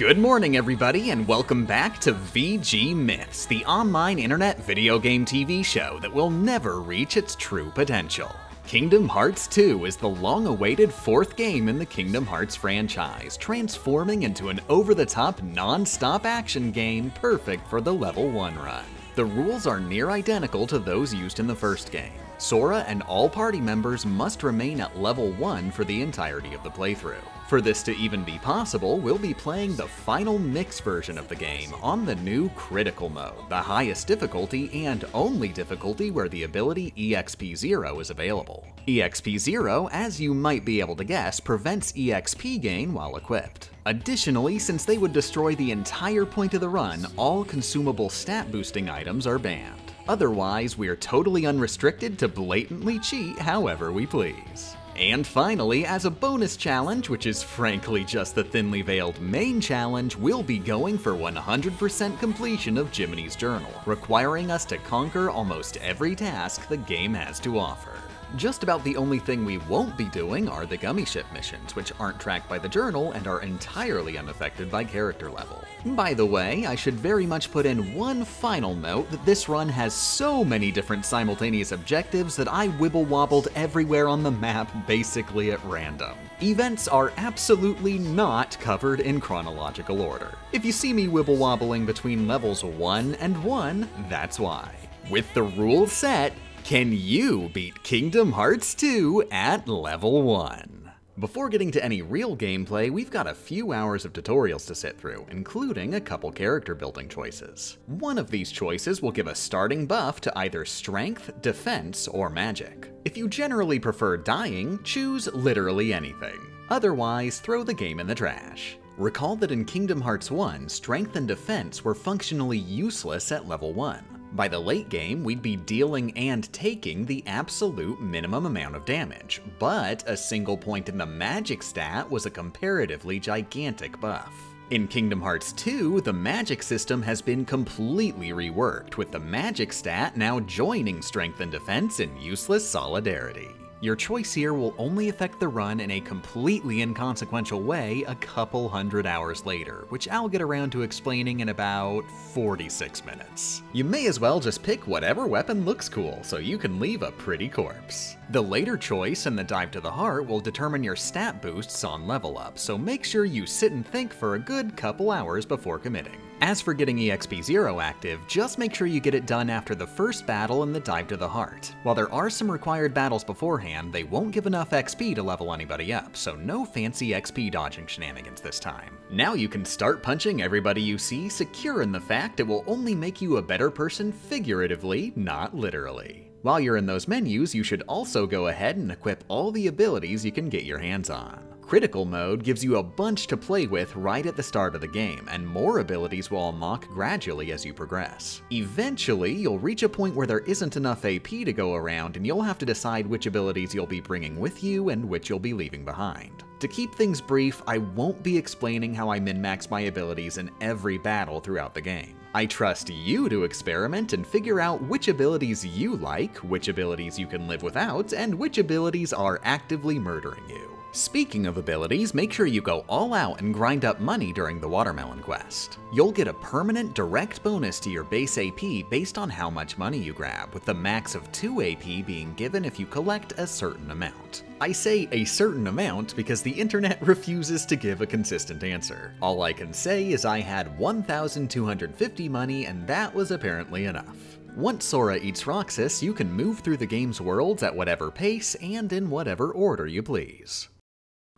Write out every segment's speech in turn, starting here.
Good morning, everybody, and welcome back to VG Myths, the online internet video game TV show that will never reach its true potential. Kingdom Hearts 2 is the long-awaited fourth game in the Kingdom Hearts franchise, transforming into an over-the-top, non-stop action game perfect for the level 1 run. The rules are near identical to those used in the first game. Sora and all party members must remain at level 1 for the entirety of the playthrough. For this to even be possible, we'll be playing the final mix version of the game on the new Critical Mode, the highest difficulty and only difficulty where the ability EXP 0 is available. EXP 0, as you might be able to guess, prevents EXP gain while equipped. Additionally, since they would destroy the entire point of the run, all consumable stat boosting items are banned. Otherwise, we're totally unrestricted to blatantly cheat however we please. And finally, as a bonus challenge, which is frankly just the thinly veiled main challenge, we'll be going for 100% completion of Jiminy's Journal, requiring us to conquer almost every task the game has to offer. Just about the only thing we won't be doing are the gummy ship missions, which aren't tracked by the journal and are entirely unaffected by character level. By the way, I should very much put in one final note that this run has so many different simultaneous objectives that I wibble-wobbled everywhere on the map basically at random. Events are absolutely not covered in chronological order. If you see me wibble-wobbling between levels 1 and 1, that's why. With the rules set, can you beat Kingdom Hearts 2 at level 1? Before getting to any real gameplay, we've got a few hours of tutorials to sit through, including a couple character building choices. One of these choices will give a starting buff to either strength, defense, or magic. If you generally prefer dying, choose literally anything. Otherwise, throw the game in the trash. Recall that in Kingdom Hearts 1, strength and defense were functionally useless at level 1. By the late game, we'd be dealing and taking the absolute minimum amount of damage, but a single point in the magic stat was a comparatively gigantic buff. In Kingdom Hearts 2, the magic system has been completely reworked, with the magic stat now joining strength and defense in useless solidarity. Your choice here will only affect the run in a completely inconsequential way a couple hundred hours later, which I'll get around to explaining in about 46 minutes. You may as well just pick whatever weapon looks cool so you can leave a pretty corpse. The later choice in the Dive to the Heart will determine your stat boosts on level up, so make sure you sit and think for a good couple hours before committing. As for getting EXP 0 active, just make sure you get it done after the first battle in the Dive to the Heart. While there are some required battles beforehand, they won't give enough XP to level anybody up, so no fancy XP dodging shenanigans this time. Now you can start punching everybody you see, secure in the fact it will only make you a better person figuratively, not literally. While you're in those menus, you should also go ahead and equip all the abilities you can get your hands on. Critical Mode gives you a bunch to play with right at the start of the game, and more abilities will unlock gradually as you progress. Eventually, you'll reach a point where there isn't enough AP to go around, and you'll have to decide which abilities you'll be bringing with you and which you'll be leaving behind. To keep things brief, I won't be explaining how I min-max my abilities in every battle throughout the game. I trust you to experiment and figure out which abilities you like, which abilities you can live without, and which abilities are actively murdering you. Speaking of abilities, make sure you go all out and grind up money during the Watermelon Quest. You'll get a permanent direct bonus to your base AP based on how much money you grab, with the max of 2 AP being given if you collect a certain amount. I say a certain amount because the internet refuses to give a consistent answer. All I can say is I had 1,250 money, and that was apparently enough. Once Sora eats Roxas, you can move through the game's worlds at whatever pace and in whatever order you please.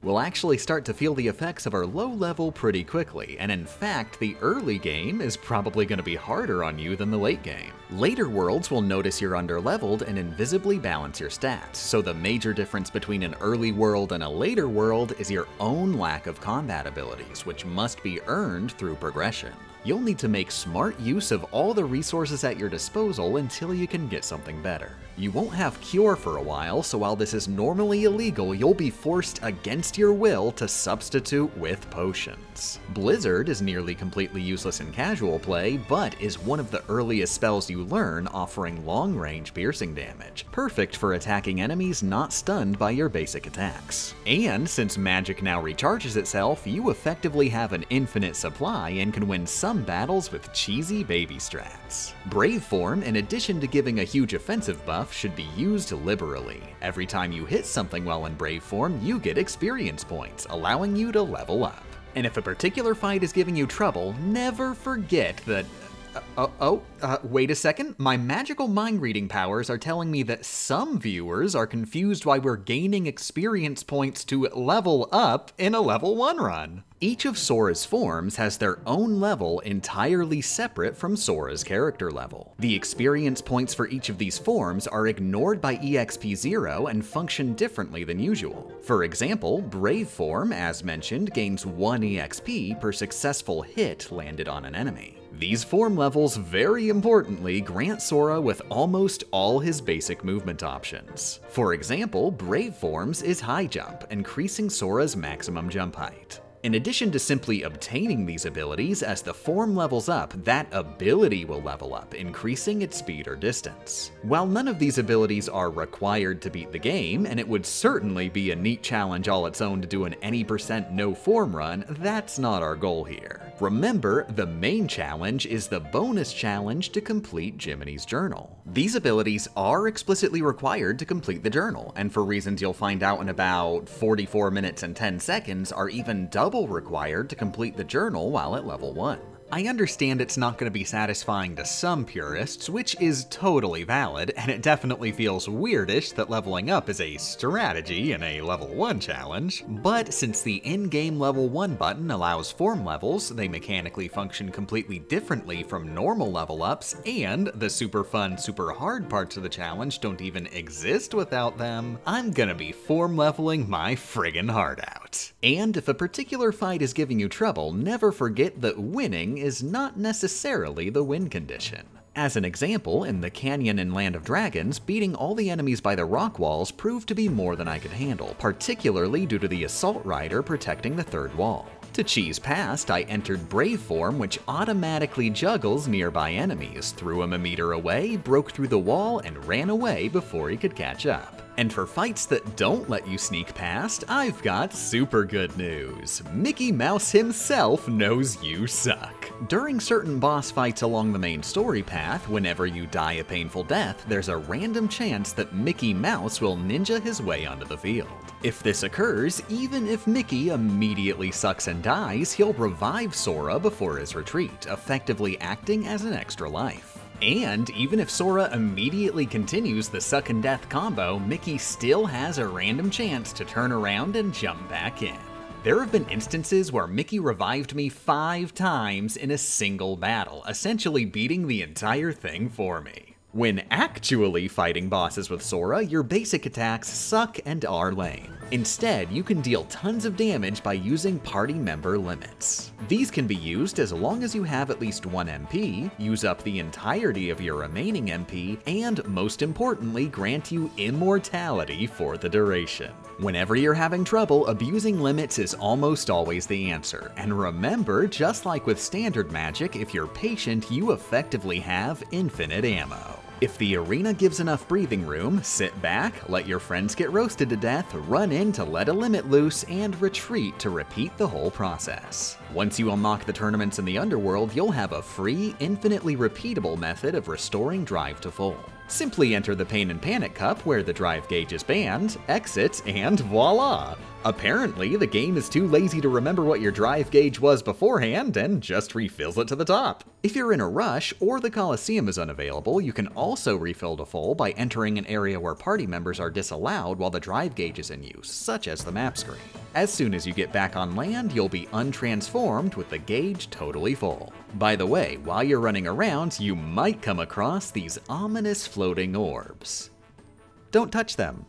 We'll actually start to feel the effects of our low level pretty quickly, and in fact, the early game is probably going to be harder on you than the late game. Later worlds will notice you're underleveled and invisibly balance your stats, so the major difference between an early world and a later world is your own lack of combat abilities, which must be earned through progression. you'll need to make smart use of all the resources at your disposal until you can get something better. You won't have Cure for a while, so while this is normally illegal, you'll be forced against your will to substitute with potions. Blizzard is nearly completely useless in casual play, but is one of the earliest spells you learn, offering long-range piercing damage, perfect for attacking enemies not stunned by your basic attacks. And since magic now recharges itself, you effectively have an infinite supply and can win some battles with cheesy baby strats. Brave Form, in addition to giving a huge offensive buff, should be used liberally. Every time you hit something while in Brave Form, you get experience points, allowing you to level up. And if a particular fight is giving you trouble, never forget that... wait a second. My magical mind reading powers are telling me that some viewers are confused why we're gaining experience points to level up in a level 1 run. Each of Sora's forms has their own level entirely separate from Sora's character level. The experience points for each of these forms are ignored by EXP 0 and function differently than usual. For example, Brave Form, as mentioned, gains 1 EXP per successful hit landed on an enemy. These form levels, very importantly, grant Sora with almost all his basic movement options. For example, Brave Form's is High Jump, increasing Sora's maximum jump height. In addition to simply obtaining these abilities, as the form levels up, that ability will level up, increasing its speed or distance. While none of these abilities are required to beat the game, and it would certainly be a neat challenge all its own to do an any percent no form run, that's not our goal here. Remember, the main challenge is the bonus challenge to complete Jiminy's Journal. These abilities are explicitly required to complete the journal, and for reasons you'll find out in about 44 minutes and 10 seconds, are even double required to complete the journal while at level 1. I understand it's not going to be satisfying to some purists, which is totally valid, and it definitely feels weirdish that leveling up is a strategy in a level 1 challenge, but since the in-game level 1 button allows form levels, they mechanically function completely differently from normal level ups, and the super fun, super hard parts of the challenge don't even exist without them, I'm gonna be form leveling my friggin' heart out. And if a particular fight is giving you trouble, never forget that winning is not necessarily the win condition. As an example, in the canyon in Land of Dragons, beating all the enemies by the rock walls proved to be more than I could handle, particularly due to the assault rider protecting the third wall. To cheese past, I entered Brave Form, which automatically juggles nearby enemies, threw him a meter away, broke through the wall, and ran away before he could catch up. And for fights that don't let you sneak past, I've got super good news. Mickey Mouse himself knows you suck. During certain boss fights along the main story path, whenever you die a painful death, there's a random chance that Mickey Mouse will ninja his way onto the field. If this occurs, even if Mickey immediately sucks and dies, he'll revive Sora before his retreat, effectively acting as an extra life. And even if Sora immediately continues the suck and death combo, Mickey still has a random chance to turn around and jump back in. There have been instances where Mickey revived me 5 times in a single battle, essentially beating the entire thing for me. When actually fighting bosses with Sora, your basic attacks suck and are lame. Instead, you can deal tons of damage by using party member limits. These can be used as long as you have at least 1 MP, use up the entirety of your remaining MP, and most importantly, grant you immortality for the duration. Whenever you're having trouble, abusing limits is almost always the answer. And remember, just like with standard magic, if you're patient, you effectively have infinite ammo. If the arena gives enough breathing room, sit back, let your friends get roasted to death, run in to let a limit loose, and retreat to repeat the whole process. Once you unlock the tournaments in the Underworld, you'll have a free, infinitely repeatable method of restoring drive to full. Simply enter the Pain and Panic Cup where the drive gauge is banned, exit, and voila! Apparently, the game is too lazy to remember what your drive gauge was beforehand and just refills it to the top. If you're in a rush or the Coliseum is unavailable, you can also refill to full by entering an area where party members are disallowed while the drive gauge is in use, such as the map screen. As soon as you get back on land, you'll be untransformed with the gauge totally full. By the way, while you're running around, you might come across these ominous floating orbs. Don't touch them.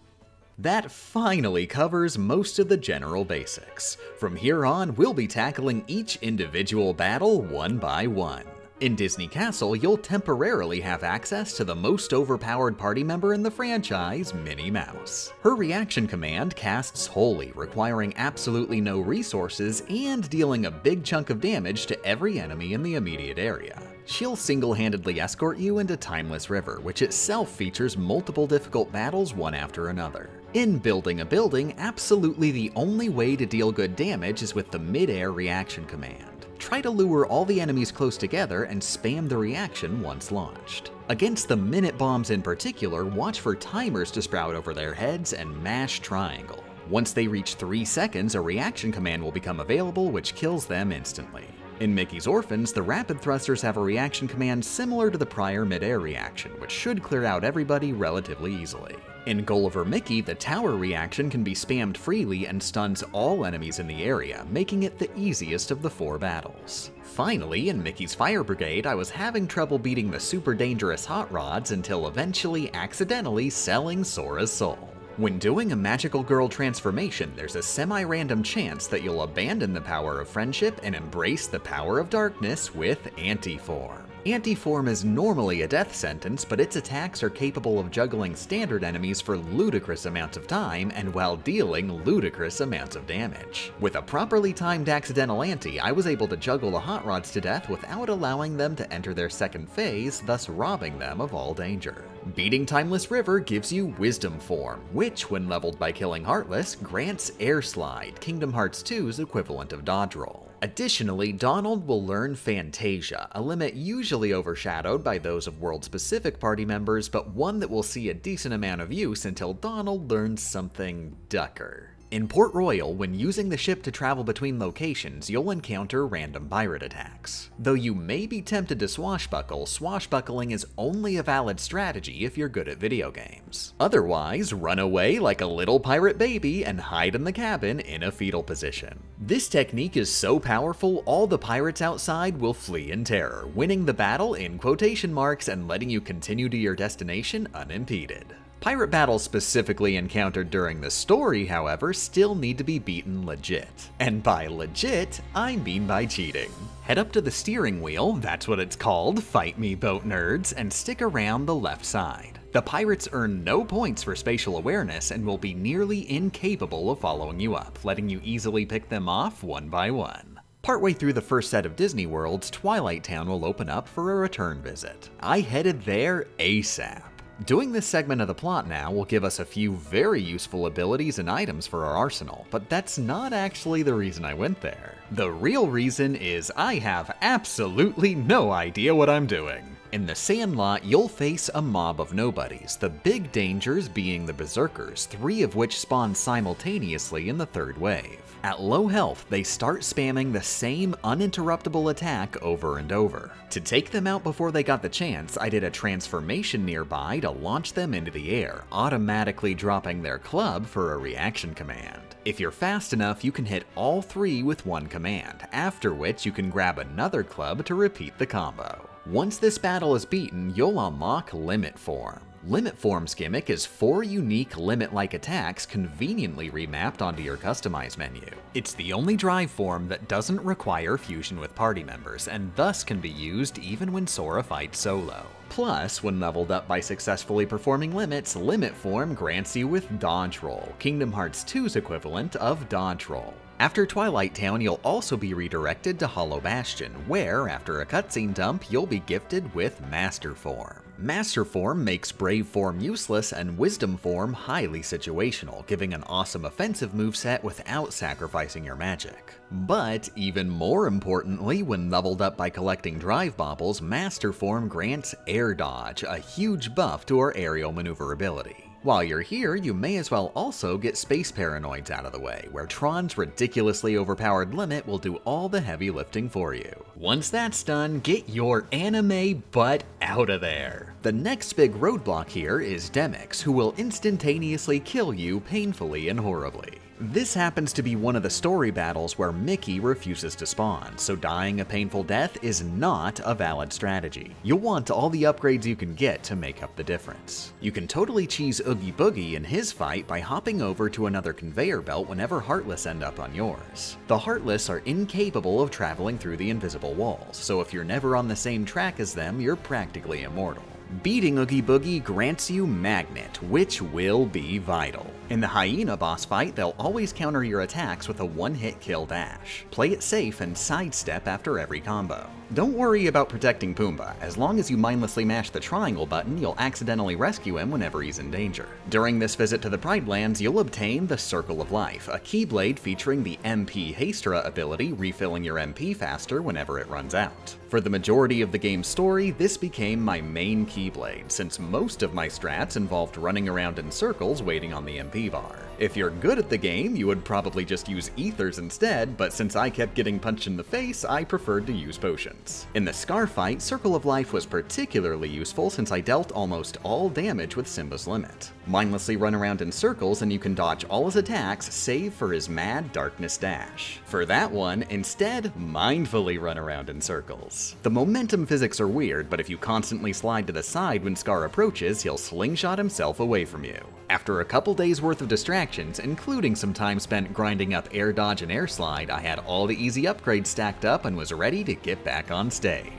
That finally covers most of the general basics. From here on, we'll be tackling each individual battle one by one. In Disney Castle, you'll temporarily have access to the most overpowered party member in the franchise, Minnie Mouse. Her reaction command casts Holy, requiring absolutely no resources and dealing a big chunk of damage to every enemy in the immediate area. She'll single-handedly escort you into Timeless River, which itself features multiple difficult battles one after another. In Building a Building, absolutely the only way to deal good damage is with the mid-air reaction command. Try to lure all the enemies close together and spam the reaction once launched. Against the minute bombs in particular, watch for timers to sprout over their heads and mash triangle. Once they reach 3 seconds, a reaction command will become available, which kills them instantly. In Mickey's Orphans, the rapid thrusters have a reaction command similar to the prior mid-air reaction, which should clear out everybody relatively easily. In Gulliver Mickey, the tower reaction can be spammed freely and stuns all enemies in the area, making it the easiest of the 4 battles. Finally, in Mickey's Fire Brigade, I was having trouble beating the super dangerous hot rods until eventually accidentally selling Sora's soul. When doing a magical girl transformation, there's a semi-random chance that you'll abandon the power of friendship and embrace the power of darkness with Anti-Form. Anti-Form is normally a death sentence, but its attacks are capable of juggling standard enemies for ludicrous amounts of time and while dealing ludicrous amounts of damage. With a properly timed accidental anti, I was able to juggle the hot rods to death without allowing them to enter their second phase, thus robbing them of all danger. Beating Timeless River gives you Wisdom Form, which, when leveled by killing Heartless, grants Air Slide, Kingdom Hearts 2's equivalent of dodge roll. Additionally, Donald will learn Fantasia, a limit usually overshadowed by those of world-specific party members, but one that will see a decent amount of use until Donald learns something ducker. In Port Royal, when using the ship to travel between locations, you'll encounter random pirate attacks. Though you may be tempted to swashbuckle, swashbuckling is only a valid strategy if you're good at video games. Otherwise, run away like a little pirate baby and hide in the cabin in a fetal position. This technique is so powerful, all the pirates outside will flee in terror, winning the battle in quotation marks and letting you continue to your destination unimpeded. Pirate battles specifically encountered during the story, however, still need to be beaten legit. And by legit, I mean by cheating. Head up to the steering wheel, that's what it's called, fight me boat nerds, and stick around the left side. The pirates earn no points for spatial awareness and will be nearly incapable of following you up, letting you easily pick them off one by one. Partway through the first set of Disney Worlds, Twilight Town will open up for a return visit. I headed there ASAP. Doing this segment of the plot now will give us a few very useful abilities and items for our arsenal, but that's not actually the reason I went there. The real reason is I have absolutely no idea what I'm doing. In the Sandlot, you'll face a mob of nobodies, the big dangers being the Berserkers, 3 of which spawn simultaneously in the 3rd wave. At low health, they start spamming the same uninterruptible attack over and over. To take them out before they got the chance, I did a transformation nearby to launch them into the air, automatically dropping their club for a reaction command. If you're fast enough, you can hit all 3 with one command, after which you can grab another club to repeat the combo. Once this battle is beaten, you'll unlock Limit Form. Limit Form's gimmick is 4 unique limit-like attacks conveniently remapped onto your customize menu. It's the only Drive Form that doesn't require fusion with party members, and thus can be used even when Sora fights solo. Plus, when leveled up by successfully performing limits, Limit Form grants you with Dodge Roll, Kingdom Hearts 2's equivalent of Dodge Roll. After Twilight Town, you'll also be redirected to Hollow Bastion, where, after a cutscene dump, you'll be gifted with Master Form. Master Form makes Brave Form useless and Wisdom Form highly situational, giving an awesome offensive moveset without sacrificing your magic. But, even more importantly, when leveled up by collecting Drive Baubles, Master Form grants Air Dodge, a huge buff to our aerial maneuverability. While you're here, you may as well also get Space Paranoids out of the way, where Tron's ridiculously overpowered limit will do all the heavy lifting for you. Once that's done, get your anime butt out of there! The next big roadblock here is Demyx, who will instantaneously kill you painfully and horribly. This happens to be one of the story battles where Mickey refuses to spawn, so dying a painful death is not a valid strategy. You'll want all the upgrades you can get to make up the difference. You can totally cheese Oogie Boogie in his fight by hopping over to another conveyor belt whenever Heartless end up on yours. The Heartless are incapable of traveling through the invisible walls, so if you're never on the same track as them, you're practically immortal. Beating Oogie Boogie grants you Magnet, which will be vital. In the Hyena boss fight, they'll always counter your attacks with a one-hit kill dash. Play it safe and sidestep after every combo. Don't worry about protecting Pumbaa. As long as you mindlessly mash the triangle button, you'll accidentally rescue him whenever he's in danger. During this visit to the Pride Lands, you'll obtain the Circle of Life, a Keyblade featuring the MP Hastra ability, refilling your MP faster whenever it runs out. For the majority of the game's story, this became my main Keyblade, since most of my strats involved running around in circles waiting on the MP bar. If you're good at the game, you would probably just use ethers instead, but since I kept getting punched in the face, I preferred to use potions. In the Scar fight, Circle of Life was particularly useful since I dealt almost all damage with Simba's Limit. Mindlessly run around in circles and you can dodge all his attacks save for his Mad Darkness Dash. For that one, instead, mindfully run around in circles. The momentum physics are weird, but if you constantly slide to the side when Scar approaches, he'll slingshot himself away from you. After a couple days worth of distractions, including some time spent grinding up air dodge and air slide, I had all the easy upgrades stacked up and was ready to get back on stage.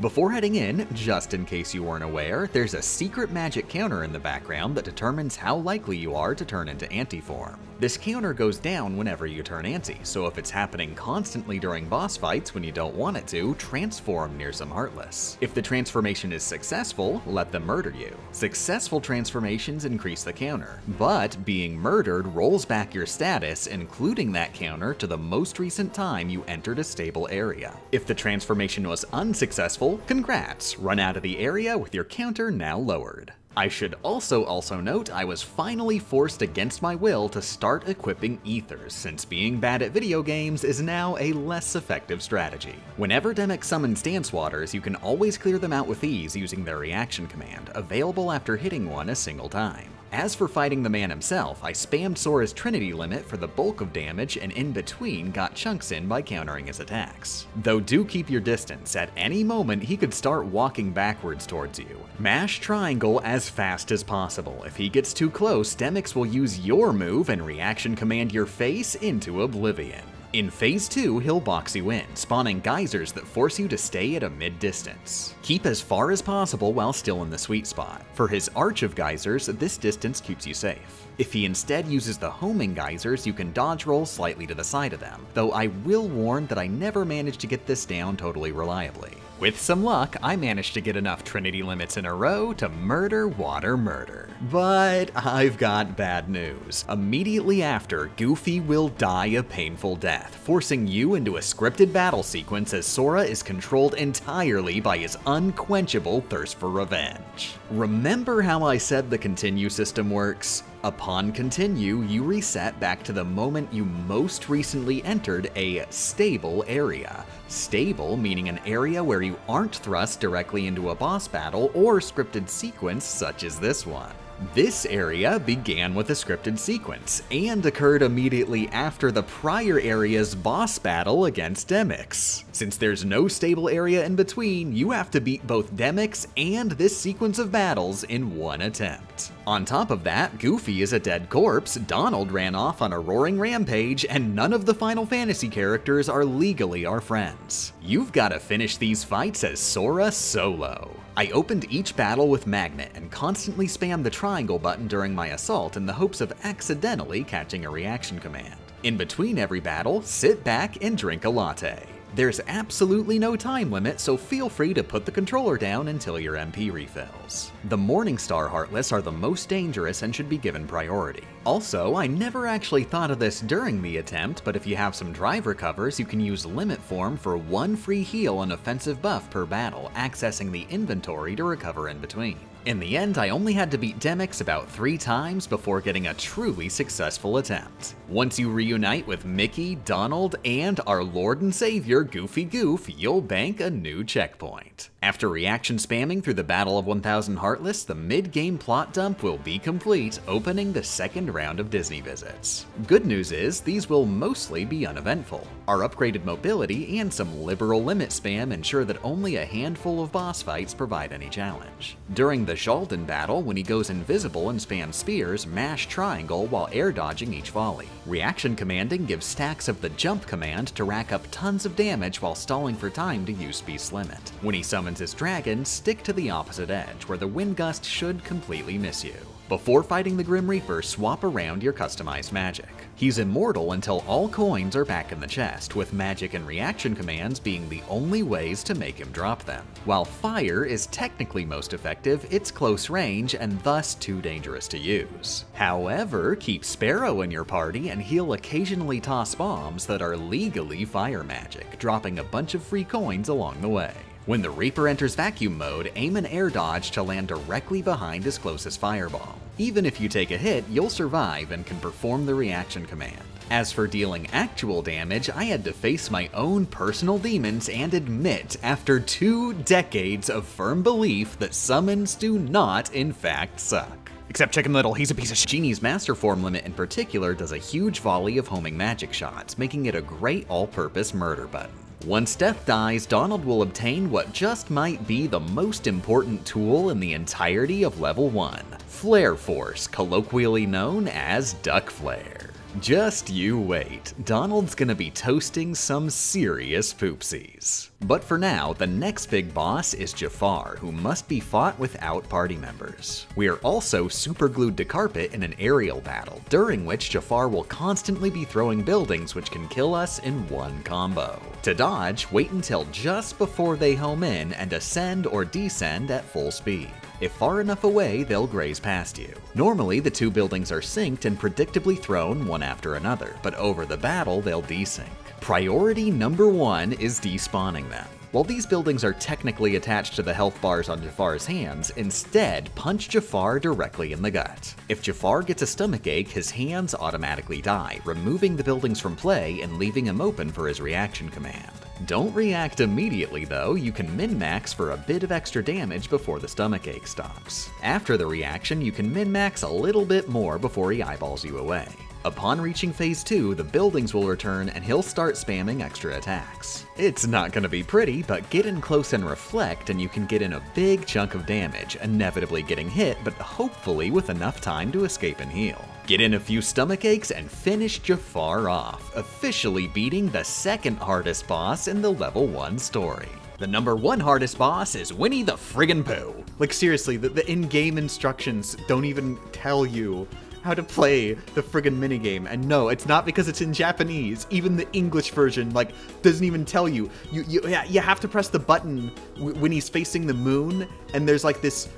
Before heading in, just in case you weren't aware, there's a secret magic counter in the background that determines how likely you are to turn into Anti-form. This counter goes down whenever you turn anti, so if it's happening constantly during boss fights when you don't want it to, transform near some Heartless. If the transformation is successful, let them murder you. Successful transformations increase the counter, but being murdered rolls back your status, including that counter, to the most recent time you entered a stable area. If the transformation was unsuccessful, congrats! Run out of the area with your counter now lowered. I should also note I was finally forced against my will to start equipping ethers, since being bad at video games is now a less effective strategy. Whenever Demyx summons Dance Waters, you can always clear them out with ease using their reaction command, available after hitting one a single time. As for fighting the man himself, I spammed Sora's Trinity Limit for the bulk of damage and in between got chunks in by countering his attacks. Though do keep your distance, at any moment he could start walking backwards towards you. Mash triangle as fast as possible. If he gets too close, Demyx will use your move and reaction command your face into oblivion. In Phase 2, he'll box you in, spawning geysers that force you to stay at a mid-distance. Keep as far as possible while still in the sweet spot. For his Arch of Geysers, this distance keeps you safe. If he instead uses the Homing Geysers, you can dodge roll slightly to the side of them, though I will warn that I never managed to get this down totally reliably. With some luck, I managed to get enough Trinity Limits in a row to murder Water Murder. But I've got bad news. Immediately after, Goofy will die a painful death, forcing you into a scripted battle sequence as Sora is controlled entirely by his unquenchable thirst for revenge. Remember how I said the continue system works? Upon continue, you reset back to the moment you most recently entered a stable area. Stable meaning an area where you aren't thrust directly into a boss battle or scripted sequence such as this one. This area began with a scripted sequence and occurred immediately after the prior area's boss battle against Demyx. Since there's no stable area in between, you have to beat both Demyx and this sequence of battles in one attempt. On top of that, Goofy is a dead corpse, Donald ran off on a roaring rampage, and none of the Final Fantasy characters are legally our friends. You've got to finish these fights as Sora solo. I opened each battle with Magnet and constantly spammed the triangle button during my assault in the hopes of accidentally catching a reaction command. In between every battle, sit back and drink a latte. There's absolutely no time limit, so feel free to put the controller down until your MP refills. The Morningstar Heartless are the most dangerous and should be given priority. Also, I never actually thought of this during the attempt, but if you have some driver covers, you can use Limit Form for one free heal and offensive buff per battle, accessing the inventory to recover in between. In the end, I only had to beat Demyx about 3 times before getting a truly successful attempt. Once you reunite with Mickey, Donald, and our Lord and Savior Goofy Goof, you'll bank a new checkpoint. After reaction spamming through the Battle of 1000 Heartless, the mid-game plot dump will be complete, opening the second round of Disney visits. Good news is, these will mostly be uneventful. Our upgraded mobility and some liberal limit spam ensure that only a handful of boss fights provide any challenge. During the Sheldon battle, when he goes invisible and spams spears, mash triangle while air dodging each volley. Reaction commanding gives stacks of the jump command to rack up tons of damage while stalling for time to use Beast's limit. When he summons his dragon, stick to the opposite edge, where the wind gust should completely miss you. Before fighting the Grim Reaper, swap around your customized magic. He's immortal until all coins are back in the chest, with magic and reaction commands being the only ways to make him drop them. While fire is technically most effective, it's close range and thus too dangerous to use. However, keep Sparrow in your party and he'll occasionally toss bombs that are legally fire magic, dropping a bunch of free coins along the way. When the Reaper enters vacuum mode, aim an air dodge to land directly behind his closest fireball. Even if you take a hit, you'll survive and can perform the reaction command. As for dealing actual damage, I had to face my own personal demons and admit, after 2 decades of firm belief, that summons do not, in fact, suck. Except Chicken Little, he's a piece of shit. Genie's Master Form limit in particular does a huge volley of homing magic shots, making it a great all-purpose murder button. Once Death dies, Donald will obtain what just might be the most important tool in the entirety of level 1, Flare Force, colloquially known as Duck Flare. Just you wait, Donald's gonna be toasting some serious poopsies. But for now, the next big boss is Jafar, who must be fought without party members. We are also superglued to carpet in an aerial battle, during which Jafar will constantly be throwing buildings which can kill us in one combo. To dodge, wait until just before they home in and ascend or descend at full speed. If far enough away, they'll graze past you. Normally, the 2 buildings are synced and predictably thrown one after another, but over the battle, they'll desync. Priority number 1 is despawning them. While these buildings are technically attached to the health bars on Jafar's hands, instead punch Jafar directly in the gut. If Jafar gets a stomachache, his hands automatically die, removing the buildings from play and leaving him open for his reaction command. Don't react immediately though, you can min-max for a bit of extra damage before the stomachache stops. After the reaction, you can min-max a little bit more before he eyeballs you away. Upon reaching phase 2, the buildings will return and he'll start spamming extra attacks. It's not gonna be pretty, but get in close and reflect and you can get in a big chunk of damage, inevitably getting hit, but hopefully with enough time to escape and heal. Get in a few stomach aches and finish Jafar off, officially beating the second hardest boss in the level 1 story. The number 1 hardest boss is Winnie the friggin' Pooh. Like seriously, the in-game instructions don't even tell you how to play the friggin' minigame. And no, it's not because it's in Japanese. Even the English version, like, doesn't even tell you. You have to press the button when he's facing the moon, and there's like this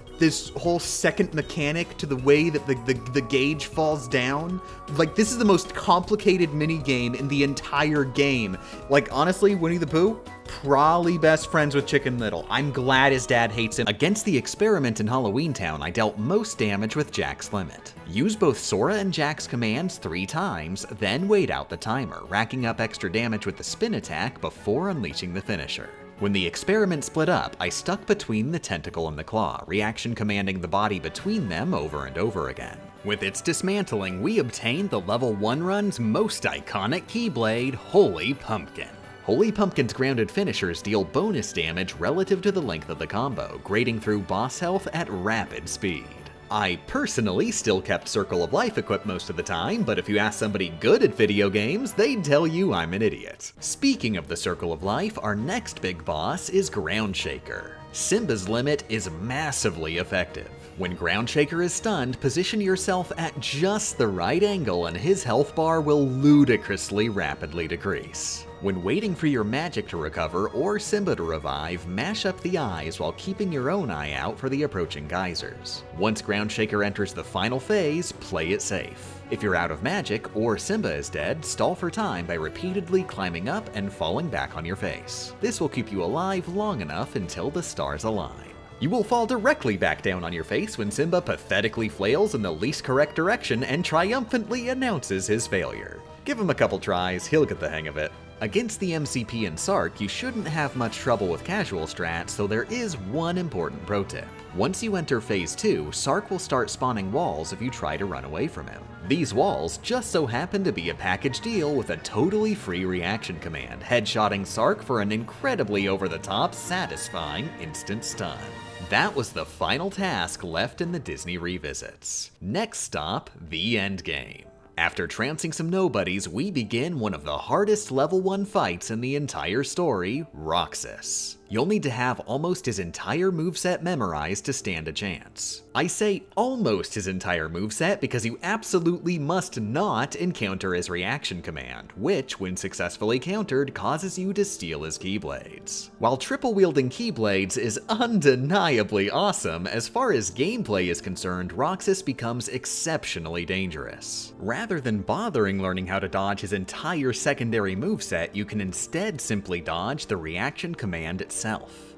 whole second mechanic to the way that the gauge falls down. Like, this is the most complicated minigame in the entire game. Like, honestly, Winnie the Pooh, probably best friends with Chicken Little. I'm glad his dad hates him. Against the experiment in Halloween Town, I dealt most damage with Jack's limit. Use both Sora and Jack's commands 3 times, then wait out the timer, racking up extra damage with the spin attack before unleashing the finisher. When the experiment split up, I stuck between the tentacle and the claw, reaction commanding the body between them over and over again. With its dismantling, we obtained the level 1 run's most iconic keyblade, Holy Pumpkin. Holy Pumpkin's grounded finishers deal bonus damage relative to the length of the combo, grading through boss health at rapid speed. I personally still kept Circle of Life equipped most of the time, but if you ask somebody good at video games, they'd tell you I'm an idiot. Speaking of the Circle of Life, our next big boss is Groundshaker. Simba's limit is massively effective. When Groundshaker is stunned, position yourself at just the right angle and his health bar will ludicrously rapidly decrease. When waiting for your magic to recover or Simba to revive, mash up the eyes while keeping your own eye out for the approaching geysers. Once Groundshaker enters the final phase, play it safe. If you're out of magic or Simba is dead, stall for time by repeatedly climbing up and falling back on your face. This will keep you alive long enough until the stars align. You will fall directly back down on your face when Simba pathetically flails in the least correct direction and triumphantly announces his failure. Give him a couple tries, he'll get the hang of it. Against the MCP and Sark, you shouldn't have much trouble with casual strats, so there is one important pro tip. Once you enter Phase 2, Sark will start spawning walls if you try to run away from him. These walls just so happen to be a package deal with a totally free reaction command, headshotting Sark for an incredibly over-the-top, satisfying instant stun. That was the final task left in the Disney Revisits. Next stop, the endgame. After trouncing some nobodies, we begin one of the hardest level 1 fights in the entire story, Roxas. You'll need to have almost his entire moveset memorized to stand a chance. I say almost his entire moveset because you absolutely must not encounter his reaction command, which, when successfully countered, causes you to steal his keyblades. While triple-wielding keyblades is undeniably awesome, as far as gameplay is concerned, Roxas becomes exceptionally dangerous. Rather than bothering learning how to dodge his entire secondary moveset, you can instead simply dodge the reaction command itself.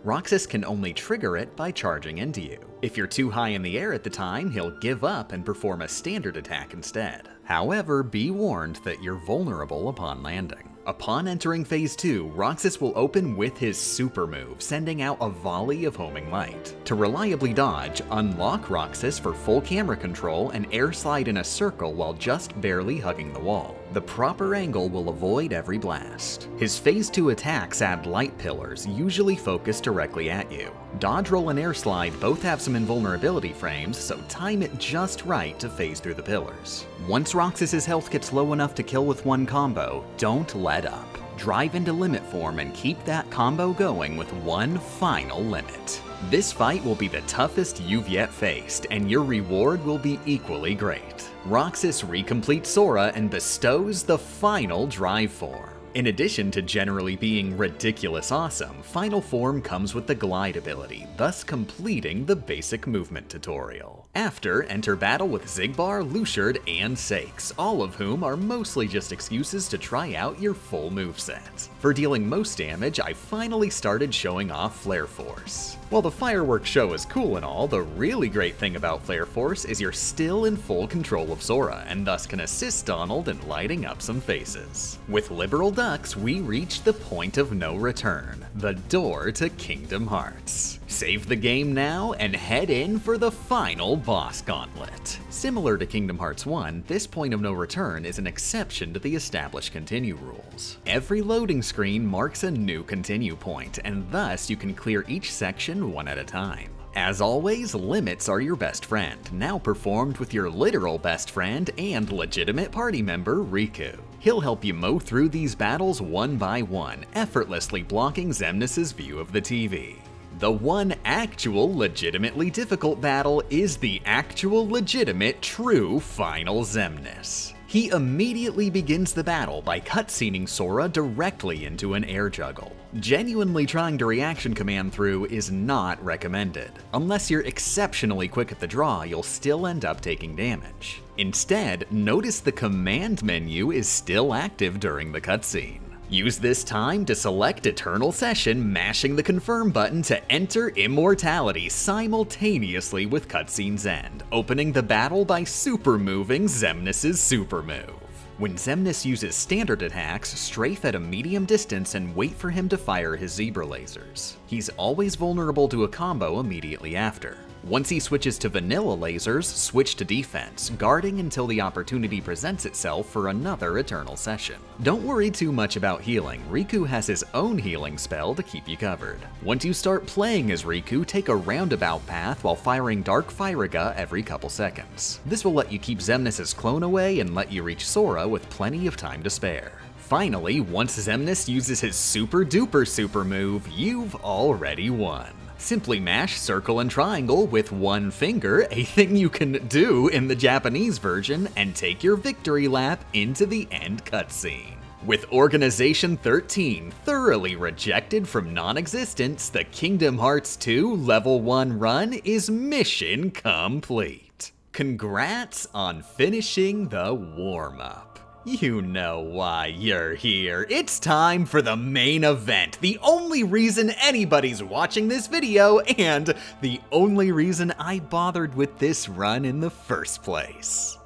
Roxas can only trigger it by charging into you. If you're too high in the air at the time, he'll give up and perform a standard attack instead. However, be warned that you're vulnerable upon landing. Upon entering Phase 2, Roxas will open with his super move, sending out a volley of homing light. To reliably dodge, unlock Roxas for full camera control and air slide in a circle while just barely hugging the wall. The proper angle will avoid every blast. His Phase 2 attacks add light pillars, usually focused directly at you. Dodge roll and air slide both have some invulnerability frames, so time it just right to phase through the pillars. Once Roxas's health gets low enough to kill with one combo, don't let up. Drive into Limit Form and keep that combo going with one final limit. This fight will be the toughest you've yet faced, and your reward will be equally great. Roxas recompletes Sora and bestows the final Drive Form. In addition to generally being ridiculous awesome, Final Form comes with the glide ability, thus completing the basic movement tutorial. After, enter battle with Xigbar, Luciard, and Saïx, all of whom are mostly just excuses to try out your full moveset. For dealing most damage, I finally started showing off Flare Force. While the fireworks show is cool and all, the really great thing about Flare Force is you're still in full control of Sora, and thus can assist Donald in lighting up some faces. With Liberal Ducks, we reach the point of no return, the door to Kingdom Hearts. Save the game now and head in for the final boss gauntlet. Similar to Kingdom Hearts 1, this point of no return is an exception to the established continue rules. Every loading screen marks a new continue point, and thus you can clear each section one at a time. As always, limits are your best friend, now performed with your literal best friend and legitimate party member, Riku. He'll help you mow through these battles one by one, effortlessly blocking Xemnas' view of the TV. The one actual legitimately difficult battle is the actual legitimate true final Xemnas. He immediately begins the battle by cutscening Sora directly into an air juggle. Genuinely trying to reaction command through is not recommended. Unless you're exceptionally quick at the draw, you'll still end up taking damage. Instead, notice the command menu is still active during the cutscene. Use this time to select Eternal Session, mashing the confirm button to enter Immortality simultaneously with cutscene's end, opening the battle by super moving Xemnas' super move. When Xemnas uses standard attacks, strafe at a medium distance and wait for him to fire his zebra lasers. He's always vulnerable to a combo immediately after. Once he switches to vanilla lasers, switch to defense, guarding until the opportunity presents itself for another Eternal Session. Don't worry too much about healing, Riku has his own healing spell to keep you covered. Once you start playing as Riku, take a roundabout path while firing Dark Firaga every couple seconds. This will let you keep Xemnas' clone away and let you reach Sora with plenty of time to spare. Finally, once Xemnas uses his super duper super move, you've already won. Simply mash circle and triangle with one finger, a thing you can do in the Japanese version, and take your victory lap into the end cutscene. With Organization 13 thoroughly rejected from non-existence, the Kingdom Hearts 2 Level 1 run is mission complete. Congrats on finishing the warm-up. You know why you're here. It's time for the main event, the only reason anybody's watching this video, and the only reason I bothered with this run in the first place.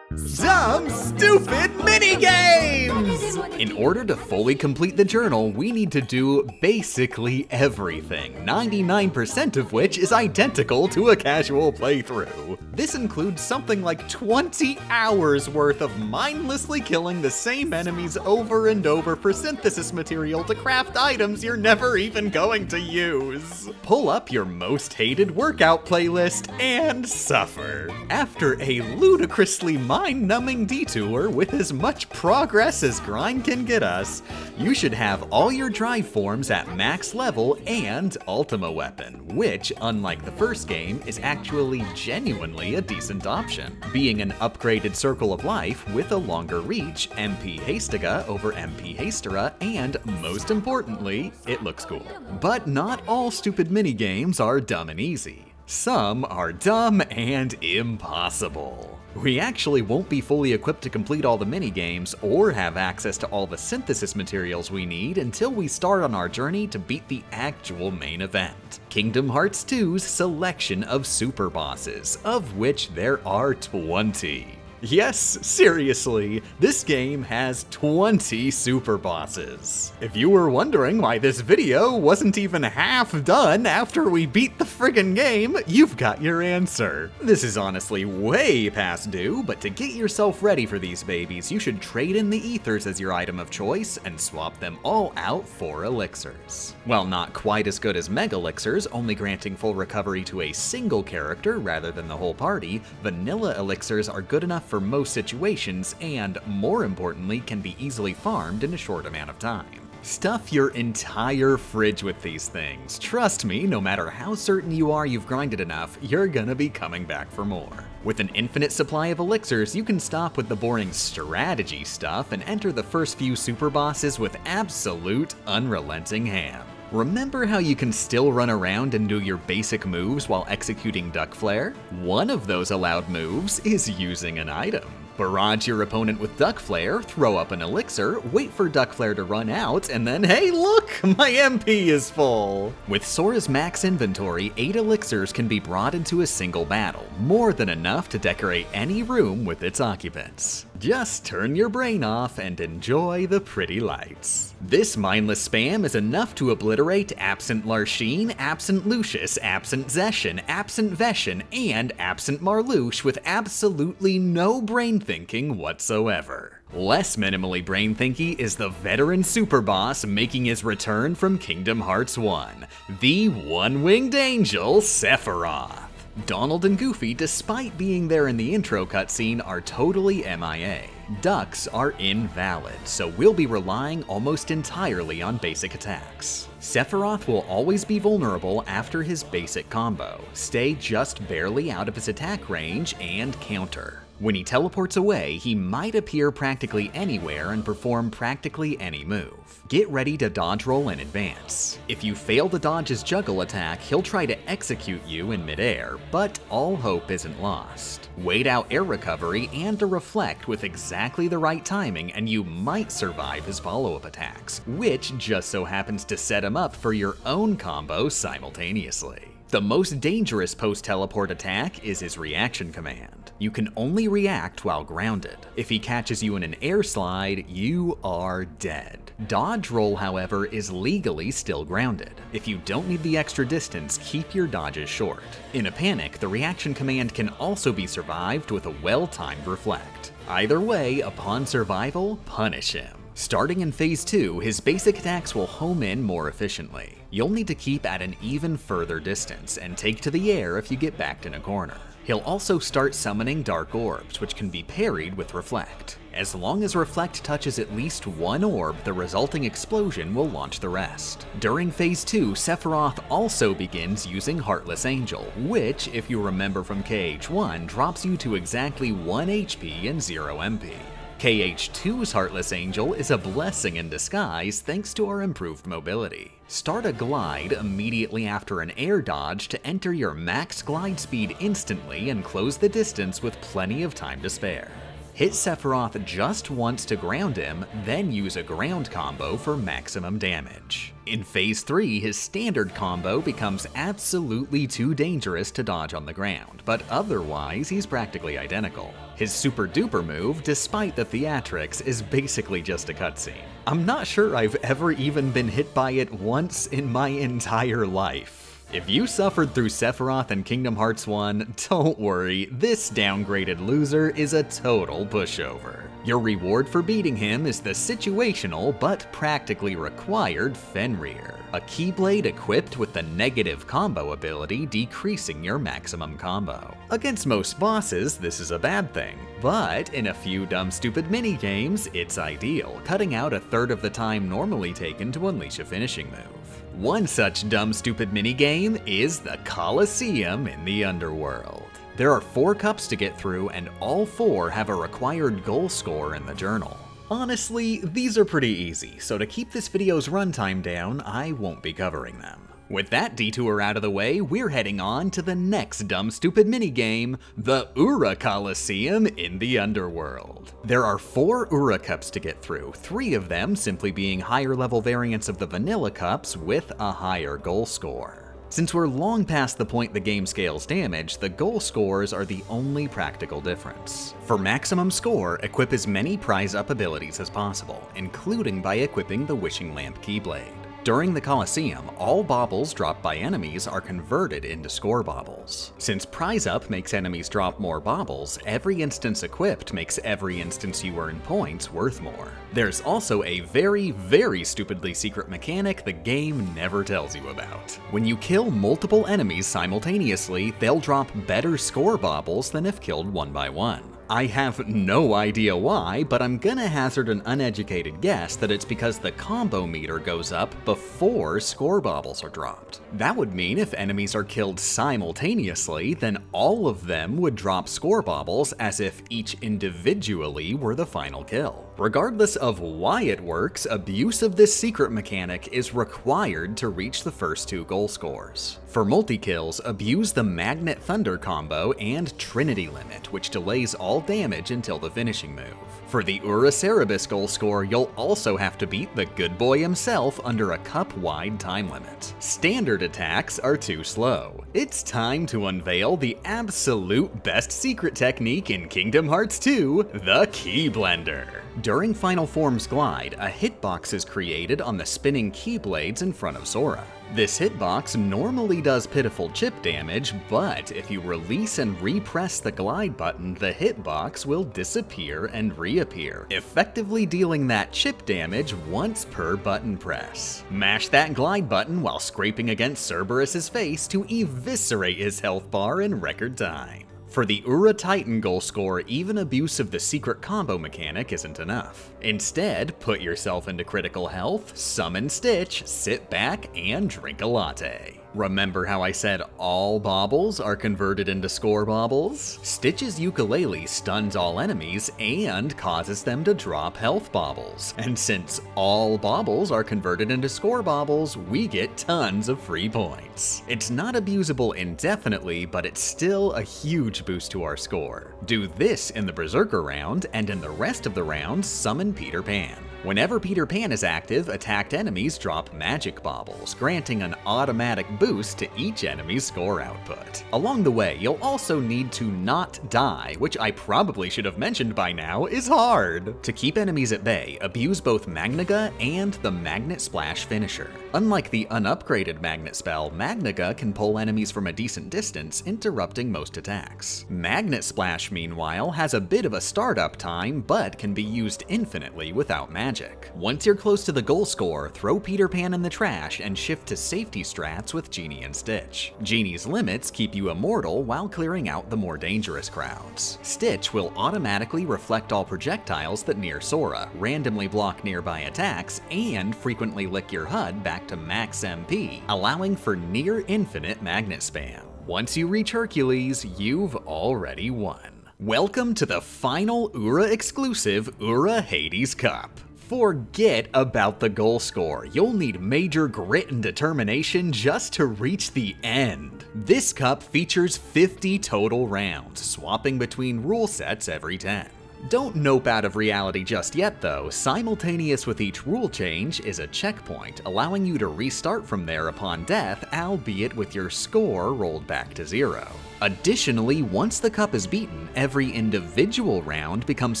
Some stupid minigames! In order to fully complete the journal, we need to do basically everything, 99% of which is identical to a casual playthrough. This includes something like 20 hours worth of mindlessly killing the same enemies over and over for synthesis material to craft items you're never even going to use. Pull up your most hated workout playlist and suffer. After a ludicrously mind-numbing detour with as much progress as grind can get us, you should have all your drive forms at max level and Ultima Weapon, which, unlike the first game, is actually genuinely a decent option, being an upgraded Circle of Life with a longer reach, MP Hastiga over MP Hastera, and most importantly, it looks cool. But not all stupid minigames are dumb and easy. Some are dumb and impossible. We actually won't be fully equipped to complete all the minigames or have access to all the synthesis materials we need until we start on our journey to beat the actual main event, Kingdom Hearts 2's selection of super bosses, of which there are 20. Yes, seriously, this game has 20 super bosses. If you were wondering why this video wasn't even half done after we beat the friggin' game, you've got your answer. This is honestly way past due, but to get yourself ready for these babies, you should trade in the ethers as your item of choice and swap them all out for elixirs. While not quite as good as mega elixirs, only granting full recovery to a single character rather than the whole party, vanilla elixirs are good enough for most situations and, more importantly, can be easily farmed in a short amount of time. Stuff your entire fridge with these things. Trust me, no matter how certain you are you've grinded enough, you're gonna be coming back for more. With an infinite supply of elixirs, you can stop with the boring strategy stuff and enter the first few super bosses with absolute unrelenting ham. Remember how you can still run around and do your basic moves while executing Duck Flare? One of those allowed moves is using an item. Barrage your opponent with Duck Flare, throw up an elixir, wait for Duck Flare to run out, and then hey look, my MP is full! With Sora's max inventory, 8 elixirs can be brought into a single battle, more than enough to decorate any room with its occupants. Just turn your brain off and enjoy the pretty lights. This mindless spam is enough to obliterate absent Larsheen, absent Lucius, absent Zeshan, absent Veshin, and absent Marlouche with absolutely no brain thinking whatsoever. Less minimally brain-thinky is the veteran superboss making his return from Kingdom Hearts 1, the one-winged angel Sephiroth. Donald and Goofy, despite being there in the intro cutscene, are totally MIA. Ducks are invalid, so we'll be relying almost entirely on basic attacks. Sephiroth will always be vulnerable after his basic combo. Stay just barely out of his attack range and counter. When he teleports away, he might appear practically anywhere and perform practically any move. Get ready to dodge roll in advance. If you fail to dodge his juggle attack, he'll try to execute you in midair, but all hope isn't lost. Wait out air recovery and to reflect with exactly the right timing, and you might survive his follow-up attacks, which just so happens to set him up for your own combo simultaneously. The most dangerous post-teleport attack is his reaction command. You can only react while grounded. If he catches you in an air slide, you are dead. Dodge roll, however, is legally still grounded. If you don't need the extra distance, keep your dodges short. In a panic, the reaction command can also be survived with a well-timed reflect. Either way, upon survival, punish him. Starting in phase 2, his basic attacks will home in more efficiently. You'll need to keep at an even further distance and take to the air if you get backed in a corner. He'll also start summoning dark orbs, which can be parried with reflect. As long as reflect touches at least one orb, the resulting explosion will launch the rest. During phase 2, Sephiroth also begins using Heartless Angel, which, if you remember from KH1, drops you to exactly 1 HP and 0 MP. KH2's Heartless Angel is a blessing in disguise thanks to our improved mobility. Start a glide immediately after an air dodge to enter your max glide speed instantly and close the distance with plenty of time to spare. Hit Sephiroth just once to ground him, then use a ground combo for maximum damage. In Phase 3, his standard combo becomes absolutely too dangerous to dodge on the ground, but otherwise he's practically identical. His super duper move, despite the theatrics, is basically just a cutscene. I'm not sure I've ever even been hit by it once in my entire life. If you suffered through Sephiroth and Kingdom Hearts 1, don't worry, this downgraded loser is a total pushover. Your reward for beating him is the situational but practically required Fenrir, a Keyblade equipped with the negative combo ability decreasing your maximum combo. Against most bosses, this is a bad thing, but in a few dumb stupid minigames, it's ideal, cutting out a third of the time normally taken to unleash a finishing move. One such dumb stupid minigame is the Coliseum in the Underworld. There are 4 cups to get through and all 4 have a required goal score in the journal. Honestly, these are pretty easy, so to keep this video's runtime down, I won't be covering them. With that detour out of the way, we're heading on to the next dumb stupid minigame, the Ura Coliseum in the Underworld. There are 4 Ura Cups to get through, 3 of them simply being higher level variants of the vanilla cups with a higher goal score. Since we're long past the point the game scales damage, the goal scores are the only practical difference. For maximum score, equip as many prize up abilities as possible, including by equipping the Wishing Lamp Keyblade. During the Coliseum, all baubles dropped by enemies are converted into score baubles. Since Prize Up makes enemies drop more baubles, every instance equipped makes every instance you earn points worth more. There's also a very, very stupidly secret mechanic the game never tells you about. When you kill multiple enemies simultaneously, they'll drop better score baubles than if killed one by one. I have no idea why, but I'm gonna hazard an uneducated guess that it's because the combo meter goes up before score baubles are dropped. That would mean if enemies are killed simultaneously, then all of them would drop score baubles as if each individually were the final kill. Regardless of why it works, abuse of this secret mechanic is required to reach the first 2 goal scores. For multi-kills, abuse the Magnet Thunder combo and Trinity Limit, which delays all damage until the finishing move. For the Ura Cerebus goal score, you'll also have to beat the good boy himself under a cup-wide time limit. Standard attacks are too slow. It's time to unveil the absolute best secret technique in Kingdom Hearts 2, the Key Blender. During Final Form's glide, a hitbox is created on the spinning Keyblades in front of Sora. This hitbox normally does pitiful chip damage, but if you release and repress the glide button, the hitbox will disappear and reappear, effectively dealing that chip damage once per button press. Mash that glide button while scraping against Cerberus's face to eviscerate his health bar in record time. For the Ura Titan goal score, even abuse of the secret combo mechanic isn't enough. Instead, put yourself into critical health, summon Stitch, sit back, and drink a latte. Remember how I said all baubles are converted into score baubles? Stitch's ukulele stuns all enemies and causes them to drop health baubles. And since all baubles are converted into score baubles, we get tons of free points. It's not abusable indefinitely, but it's still a huge boost to our score. Do this in the Berserker round, and in the rest of the round, summon Peter Pan. Whenever Peter Pan is active, attacked enemies drop magic baubles, granting an automatic boost to each enemy's score output. Along the way, you'll also need to not die, which I probably should have mentioned by now is hard. To keep enemies at bay, abuse both Magnaga and the Magnet Splash finisher. Unlike the unupgraded Magnet spell, Magnaga can pull enemies from a decent distance, interrupting most attacks. Magnet Splash, meanwhile, has a bit of a startup time, but can be used infinitely without magic. Once you're close to the goal score, throw Peter Pan in the trash and shift to safety strats with Genie and Stitch. Genie's limits keep you immortal while clearing out the more dangerous crowds. Stitch will automatically reflect all projectiles that near Sora, randomly block nearby attacks, and frequently lick your HUD back to max MP, allowing for near infinite magnet spam. Once you reach Hercules, you've already won. Welcome to the final Ura exclusive Ura Hades Cup. Forget about the goal score, you'll need major grit and determination just to reach the end. This cup features 50 total rounds, swapping between rule sets every 10. Don't nope out of reality just yet though, simultaneous with each rule change is a checkpoint, allowing you to restart from there upon death, albeit with your score rolled back to 0. Additionally, once the cup is beaten, every individual round becomes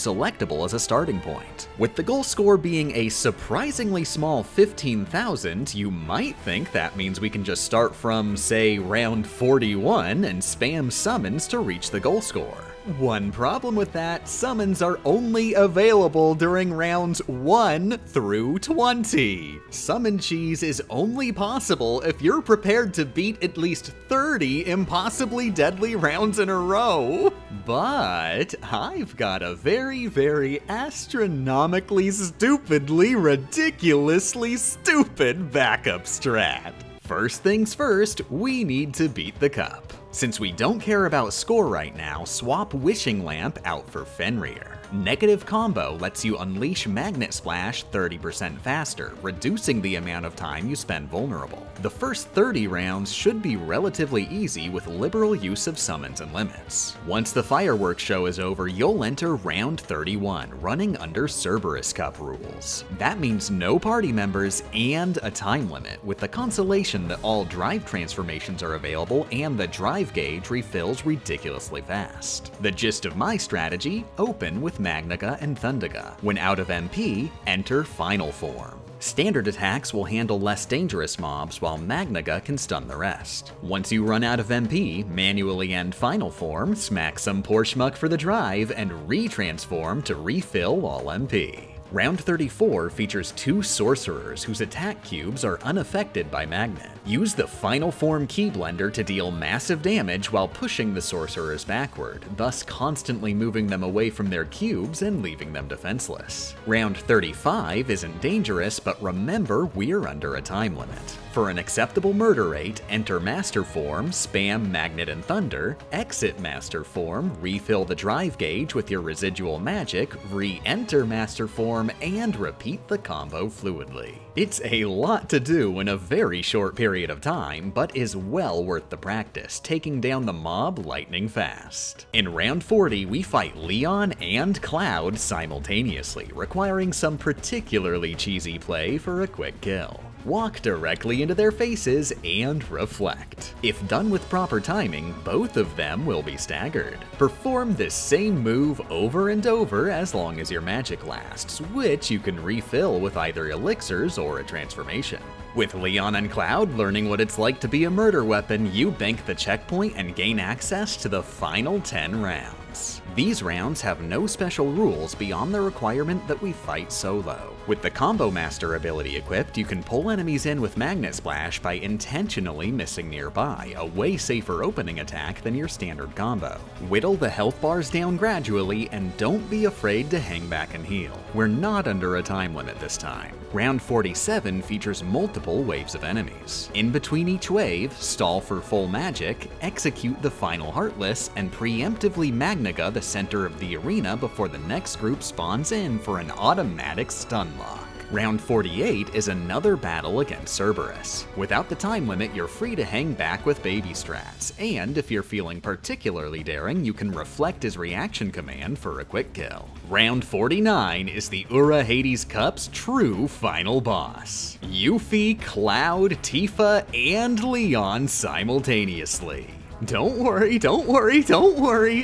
selectable as a starting point. With the goal score being a surprisingly small 15,000, you might think that means we can just start from, say, round 41 and spam summons to reach the goal score. One problem with that, summons are only available during rounds 1 through 20. Summon cheese is only possible if you're prepared to beat at least 30 impossibly deadly rounds in a row. But I've got a very, very astronomically, stupidly, ridiculously stupid backup strat. First things first, we need to beat the cup. Since we don't care about score right now, swap Wishing Lamp out for Fenrir. Negative combo lets you unleash Magnet Splash 30% faster, reducing the amount of time you spend vulnerable. The first 30 rounds should be relatively easy with liberal use of summons and limits. Once the fireworks show is over, you'll enter round 31, running under Cerberus Cup rules. That means no party members and a time limit, with the consolation that all drive transformations are available and the drive gauge refills ridiculously fast. The gist of my strategy, open with Magnaga and Thundaga. When out of MP, enter Final Form. Standard attacks will handle less dangerous mobs while Magnaga can stun the rest. Once you run out of MP, manually end Final Form, smack some poor schmuck for the drive, and retransform to refill all MP. Round 34 features two sorcerers whose attack cubes are unaffected by Magnet. Use the Final Form Keyblender to deal massive damage while pushing the sorcerers backward, thus constantly moving them away from their cubes and leaving them defenseless. Round 35 isn't dangerous, but remember we're under a time limit. For an acceptable murder rate, enter Master Form, spam Magnet and Thunder, exit Master Form, refill the drive gauge with your residual magic, re-enter Master Form, and repeat the combo fluidly. It's a lot to do in a very short period of time, but is well worth the practice, taking down the mob lightning fast. In round 40, we fight Leon and Cloud simultaneously, requiring some particularly cheesy play for a quick kill. Walk directly into their faces and reflect. If done with proper timing, both of them will be staggered. Perform this same move over and over as long as your magic lasts, which you can refill with either elixirs or a transformation. With Leon and Cloud learning what it's like to be a murder weapon, you bank the checkpoint and gain access to the final 10 rounds. These rounds have no special rules beyond the requirement that we fight solo. With the Combo Master ability equipped, you can pull enemies in with Magnet Splash by intentionally missing nearby, a way safer opening attack than your standard combo. Whittle the health bars down gradually and don't be afraid to hang back and heal. We're not under a time limit this time. Round 47 features multiple waves of enemies. In between each wave, stall for full magic, execute the final Heartless, and preemptively Magnaga the center of the arena before the next group spawns in for an automatic stun lock. Round 48 is another battle against Cerberus. Without the time limit, you're free to hang back with baby strats, and if you're feeling particularly daring, you can reflect his reaction command for a quick kill. Round 49 is the Ura Hades Cup's true final boss. Yuffie, Cloud, Tifa, and Leon simultaneously. Don't worry,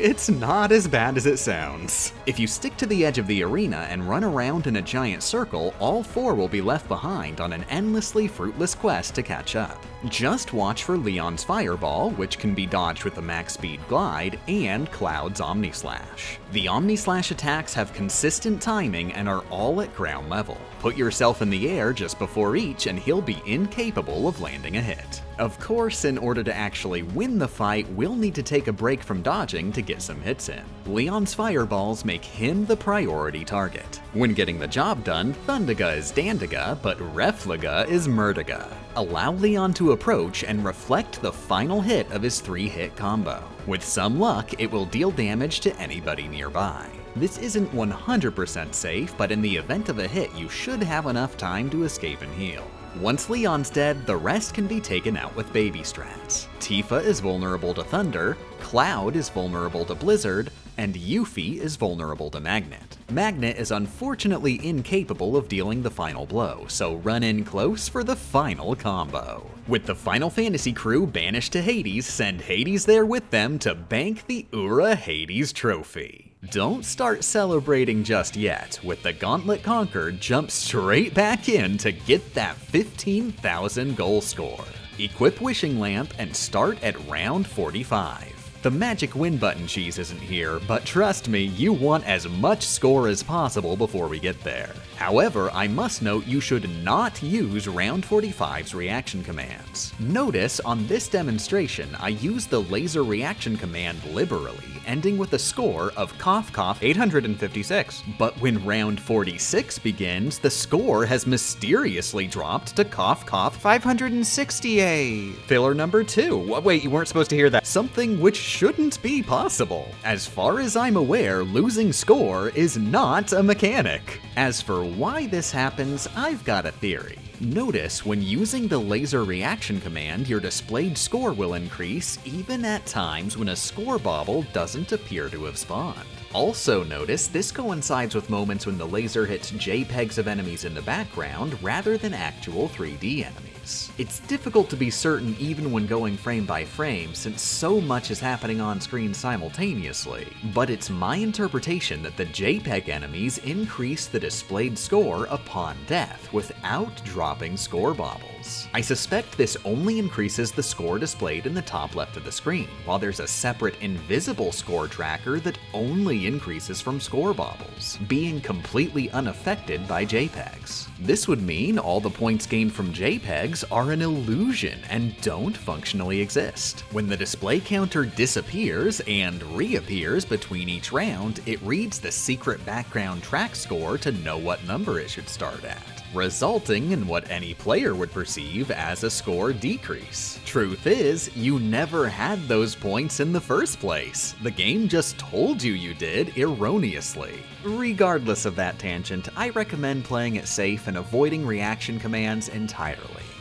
it's not as bad as it sounds. If you stick to the edge of the arena and run around in a giant circle, all four will be left behind on an endlessly fruitless quest to catch up. Just watch for Leon's Fireball, which can be dodged with the Max Speed Glide, and Cloud's Omni Slash. The Omni Slash attacks have consistent timing and are all at ground level. Put yourself in the air just before each and he'll be incapable of landing a hit. Of course, in order to actually win the fight, we'll need to take a break from dodging to get some hits in. Leon's fireballs make him the priority target. When getting the job done, Thundaga is Dandaga, but Reflaga is Murdaga. Allow Leon to approach and reflect the final hit of his three-hit combo. With some luck, it will deal damage to anybody nearby. This isn't 100% safe, but in the event of a hit, you should have enough time to escape and heal. Once Leon's dead, the rest can be taken out with baby strats. Tifa is vulnerable to thunder, Cloud is vulnerable to blizzard, and Yuffie is vulnerable to Magnet. Magnet is unfortunately incapable of dealing the final blow, so run in close for the final combo. With the Final Fantasy crew banished to Hades, send Hades there with them to bank the Ura Hades trophy. Don't start celebrating just yet. With the Gauntlet conquered, jump straight back in to get that 15,000 goal score. Equip Wishing Lamp and start at round 45. The magic win button cheese isn't here, but trust me, you want as much score as possible before we get there. However, I must note you should not use round 45's reaction commands. Notice on this demonstration, I use the laser reaction command liberally, ending with a score of cough cough 856. But when round 46 begins, the score has mysteriously dropped to cough cough 568. Filler number 2. Wait, you weren't supposed to hear that. Something which shouldn't be possible. As far as I'm aware, losing score is not a mechanic. As for why this happens, I've got a theory. Notice when using the laser reaction command, your displayed score will increase even at times when a score bobble doesn't appear to have spawned. Also notice this coincides with moments when the laser hits JPEGs of enemies in the background rather than actual 3D enemies. It's difficult to be certain even when going frame by frame since so much is happening on screen simultaneously, but it's my interpretation that the JPEG enemies increase the displayed score upon death without dropping score bobbles. I suspect this only increases the score displayed in the top left of the screen, while there's a separate invisible score tracker that only increases from score bobbles, being completely unaffected by JPEGs. This would mean all the points gained from JPEGs are an illusion and don't functionally exist. When the display counter disappears and reappears between each round, it reads the secret background track score to know what number it should start at, resulting in what any player would perceive as a score decrease. Truth is, you never had those points in the first place. The game just told you you did erroneously. Regardless of that tangent, I recommend playing it safe and avoiding reaction commands entirely.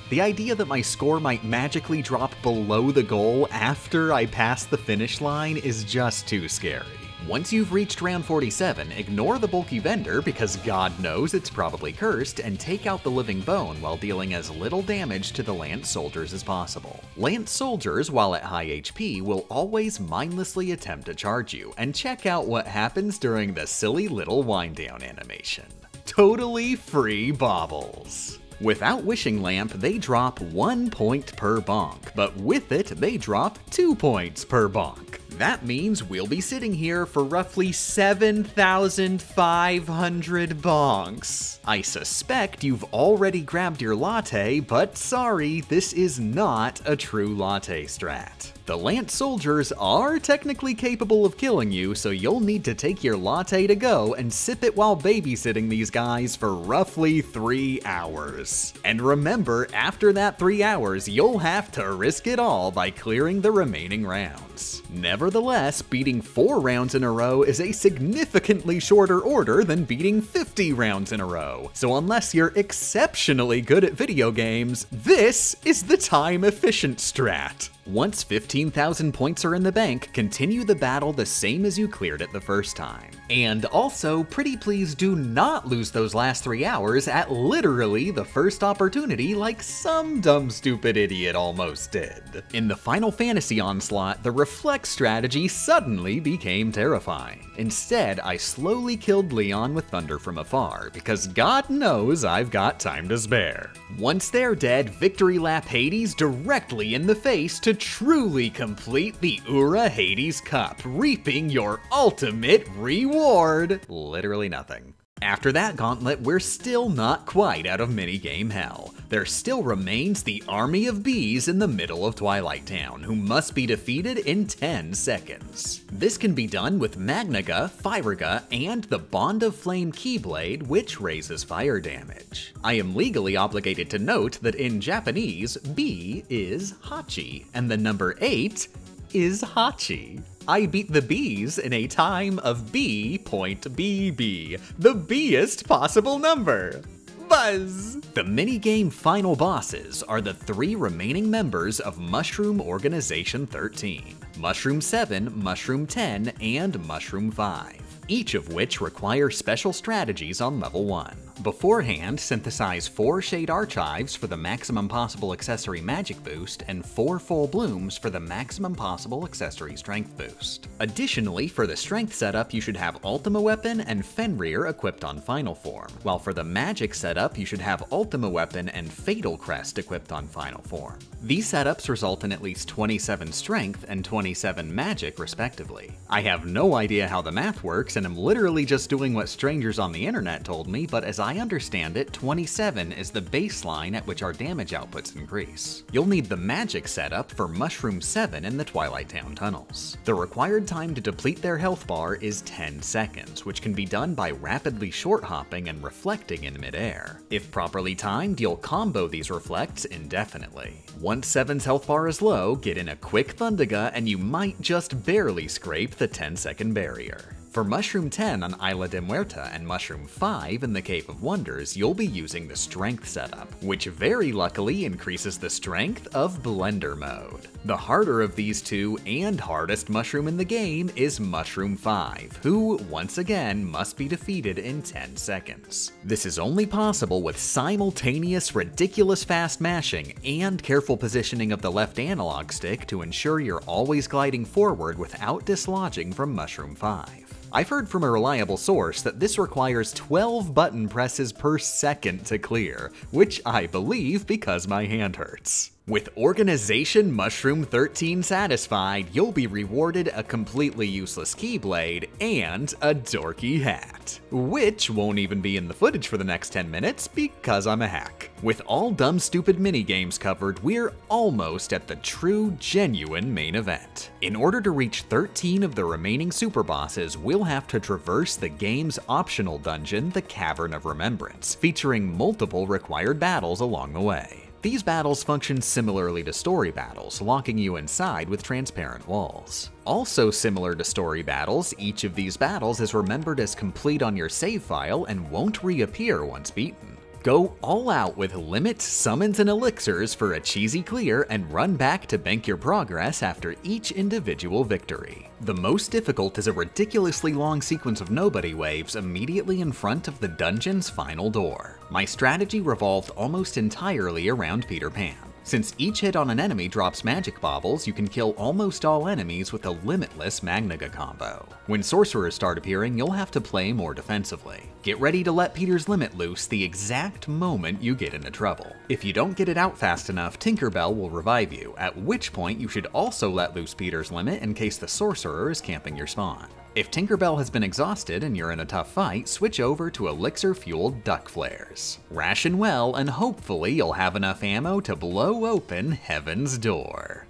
The idea that my score might magically drop below the goal after I pass the finish line is just too scary. Once you've reached round 47, ignore the bulky vendor because God knows it's probably cursed, and take out the living bone while dealing as little damage to the Lance Soldiers as possible. Lance Soldiers, while at high HP, will always mindlessly attempt to charge you, and check out what happens during the silly little wind down animation. Totally free baubles! Without Wishing Lamp, they drop 1 point per bonk, but with it, they drop 2 points per bonk. That means we'll be sitting here for roughly 7,500 bonks. I suspect you've already grabbed your latte, but sorry, this is not a true latte strat. The Lance Soldiers are technically capable of killing you, so you'll need to take your latte to go and sip it while babysitting these guys for roughly 3 hours. And remember, after that 3 hours, you'll have to risk it all by clearing the remaining rounds. Nevertheless, beating 4 rounds in a row is a significantly shorter order than beating 50 rounds in a row. So unless you're exceptionally good at video games, this is the time-efficient strat. Once 15,000 points are in the bank, continue the battle the same as you cleared it the first time. And also, pretty please do not lose those last 3 hours at literally the first opportunity like some dumb stupid idiot almost did. In the Final Fantasy onslaught, the reflect strategy suddenly became terrifying. Instead, I slowly killed Leon with thunder from afar, because God knows I've got time to spare. Once they're dead, victory lap Hades directly in the face to truly complete the Ura Hades Cup, reaping your ultimate reward. Literally nothing. After that gauntlet, we're still not quite out of minigame hell. There still remains the army of bees in the middle of Twilight Town, who must be defeated in 10 seconds. This can be done with Magnaga, Fyraga, and the Bond of Flame Keyblade, which raises fire damage. I am legally obligated to note that in Japanese, bee is hachi, and the number 8 is hachi. I beat the bees in a time of B.BB, the biest possible number. Buzz! The minigame final bosses are the 3 remaining members of Mushroom Organization 13, Mushroom 7, Mushroom 10, and Mushroom 5, each of which require special strategies on level 1. Beforehand, synthesize 4 Shade Archives for the maximum possible accessory magic boost and 4 Full Blooms for the maximum possible accessory strength boost. Additionally, for the strength setup, you should have Ultima Weapon and Fenrir equipped on Final Form, while for the magic setup, you should have Ultima Weapon and Fatal Crest equipped on Final Form. These setups result in at least 27 strength and 27 magic, respectively. I have no idea how the math works and am literally just doing what strangers on the internet told me, but as I understand it, 27 is the baseline at which our damage outputs increase. You'll need the magic setup for Mushroom 7 in the Twilight Town tunnels. The required time to deplete their health bar is 10 seconds, which can be done by rapidly short hopping and reflecting in midair. If properly timed, you'll combo these reflects indefinitely. Once 7's health bar is low, get in a quick Thundaga and you might just barely scrape the 10-second barrier. For Mushroom 10 on Isla de Muerta and Mushroom 5 in the Cave of Wonders, you'll be using the Strength setup, which very luckily increases the strength of Blender Mode. The harder of these two and hardest mushroom in the game is Mushroom 5, who, once again, must be defeated in 10 seconds. This is only possible with simultaneous ridiculous fast mashing and careful positioning of the left analog stick to ensure you're always gliding forward without dislodging from Mushroom 5. I've heard from a reliable source that this requires 12 button presses per second to clear, which I believe because my hand hurts. With Organization Mushroom 13 satisfied, you'll be rewarded a completely useless Keyblade and a dorky hat, which won't even be in the footage for the next 10 minutes because I'm a hack. With all dumb stupid minigames covered, we're almost at the true, genuine main event. In order to reach 13 of the remaining super bosses, we'll have to traverse the game's optional dungeon, the Cavern of Remembrance, featuring multiple required battles along the way. These battles function similarly to story battles, locking you inside with transparent walls. Also similar to story battles, each of these battles is remembered as complete on your save file and won't reappear once beaten. Go all out with limits, summons, and elixirs for a cheesy clear and run back to bank your progress after each individual victory. The most difficult is a ridiculously long sequence of nobody waves immediately in front of the dungeon's final door. My strategy revolved almost entirely around Peter Pan. Since each hit on an enemy drops magic baubles, you can kill almost all enemies with a limitless Magnaga combo. When sorcerers start appearing, you'll have to play more defensively. Get ready to let Peter's limit loose the exact moment you get into trouble. If you don't get it out fast enough, Tinkerbell will revive you, at which point you should also let loose Peter's limit in case the sorcerer is camping your spawn. If Tinkerbell has been exhausted and you're in a tough fight, switch over to elixir-fueled duck flares. Ration well, and hopefully you'll have enough ammo to blow open Heaven's Door.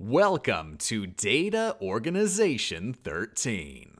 Welcome to Data Organization 13.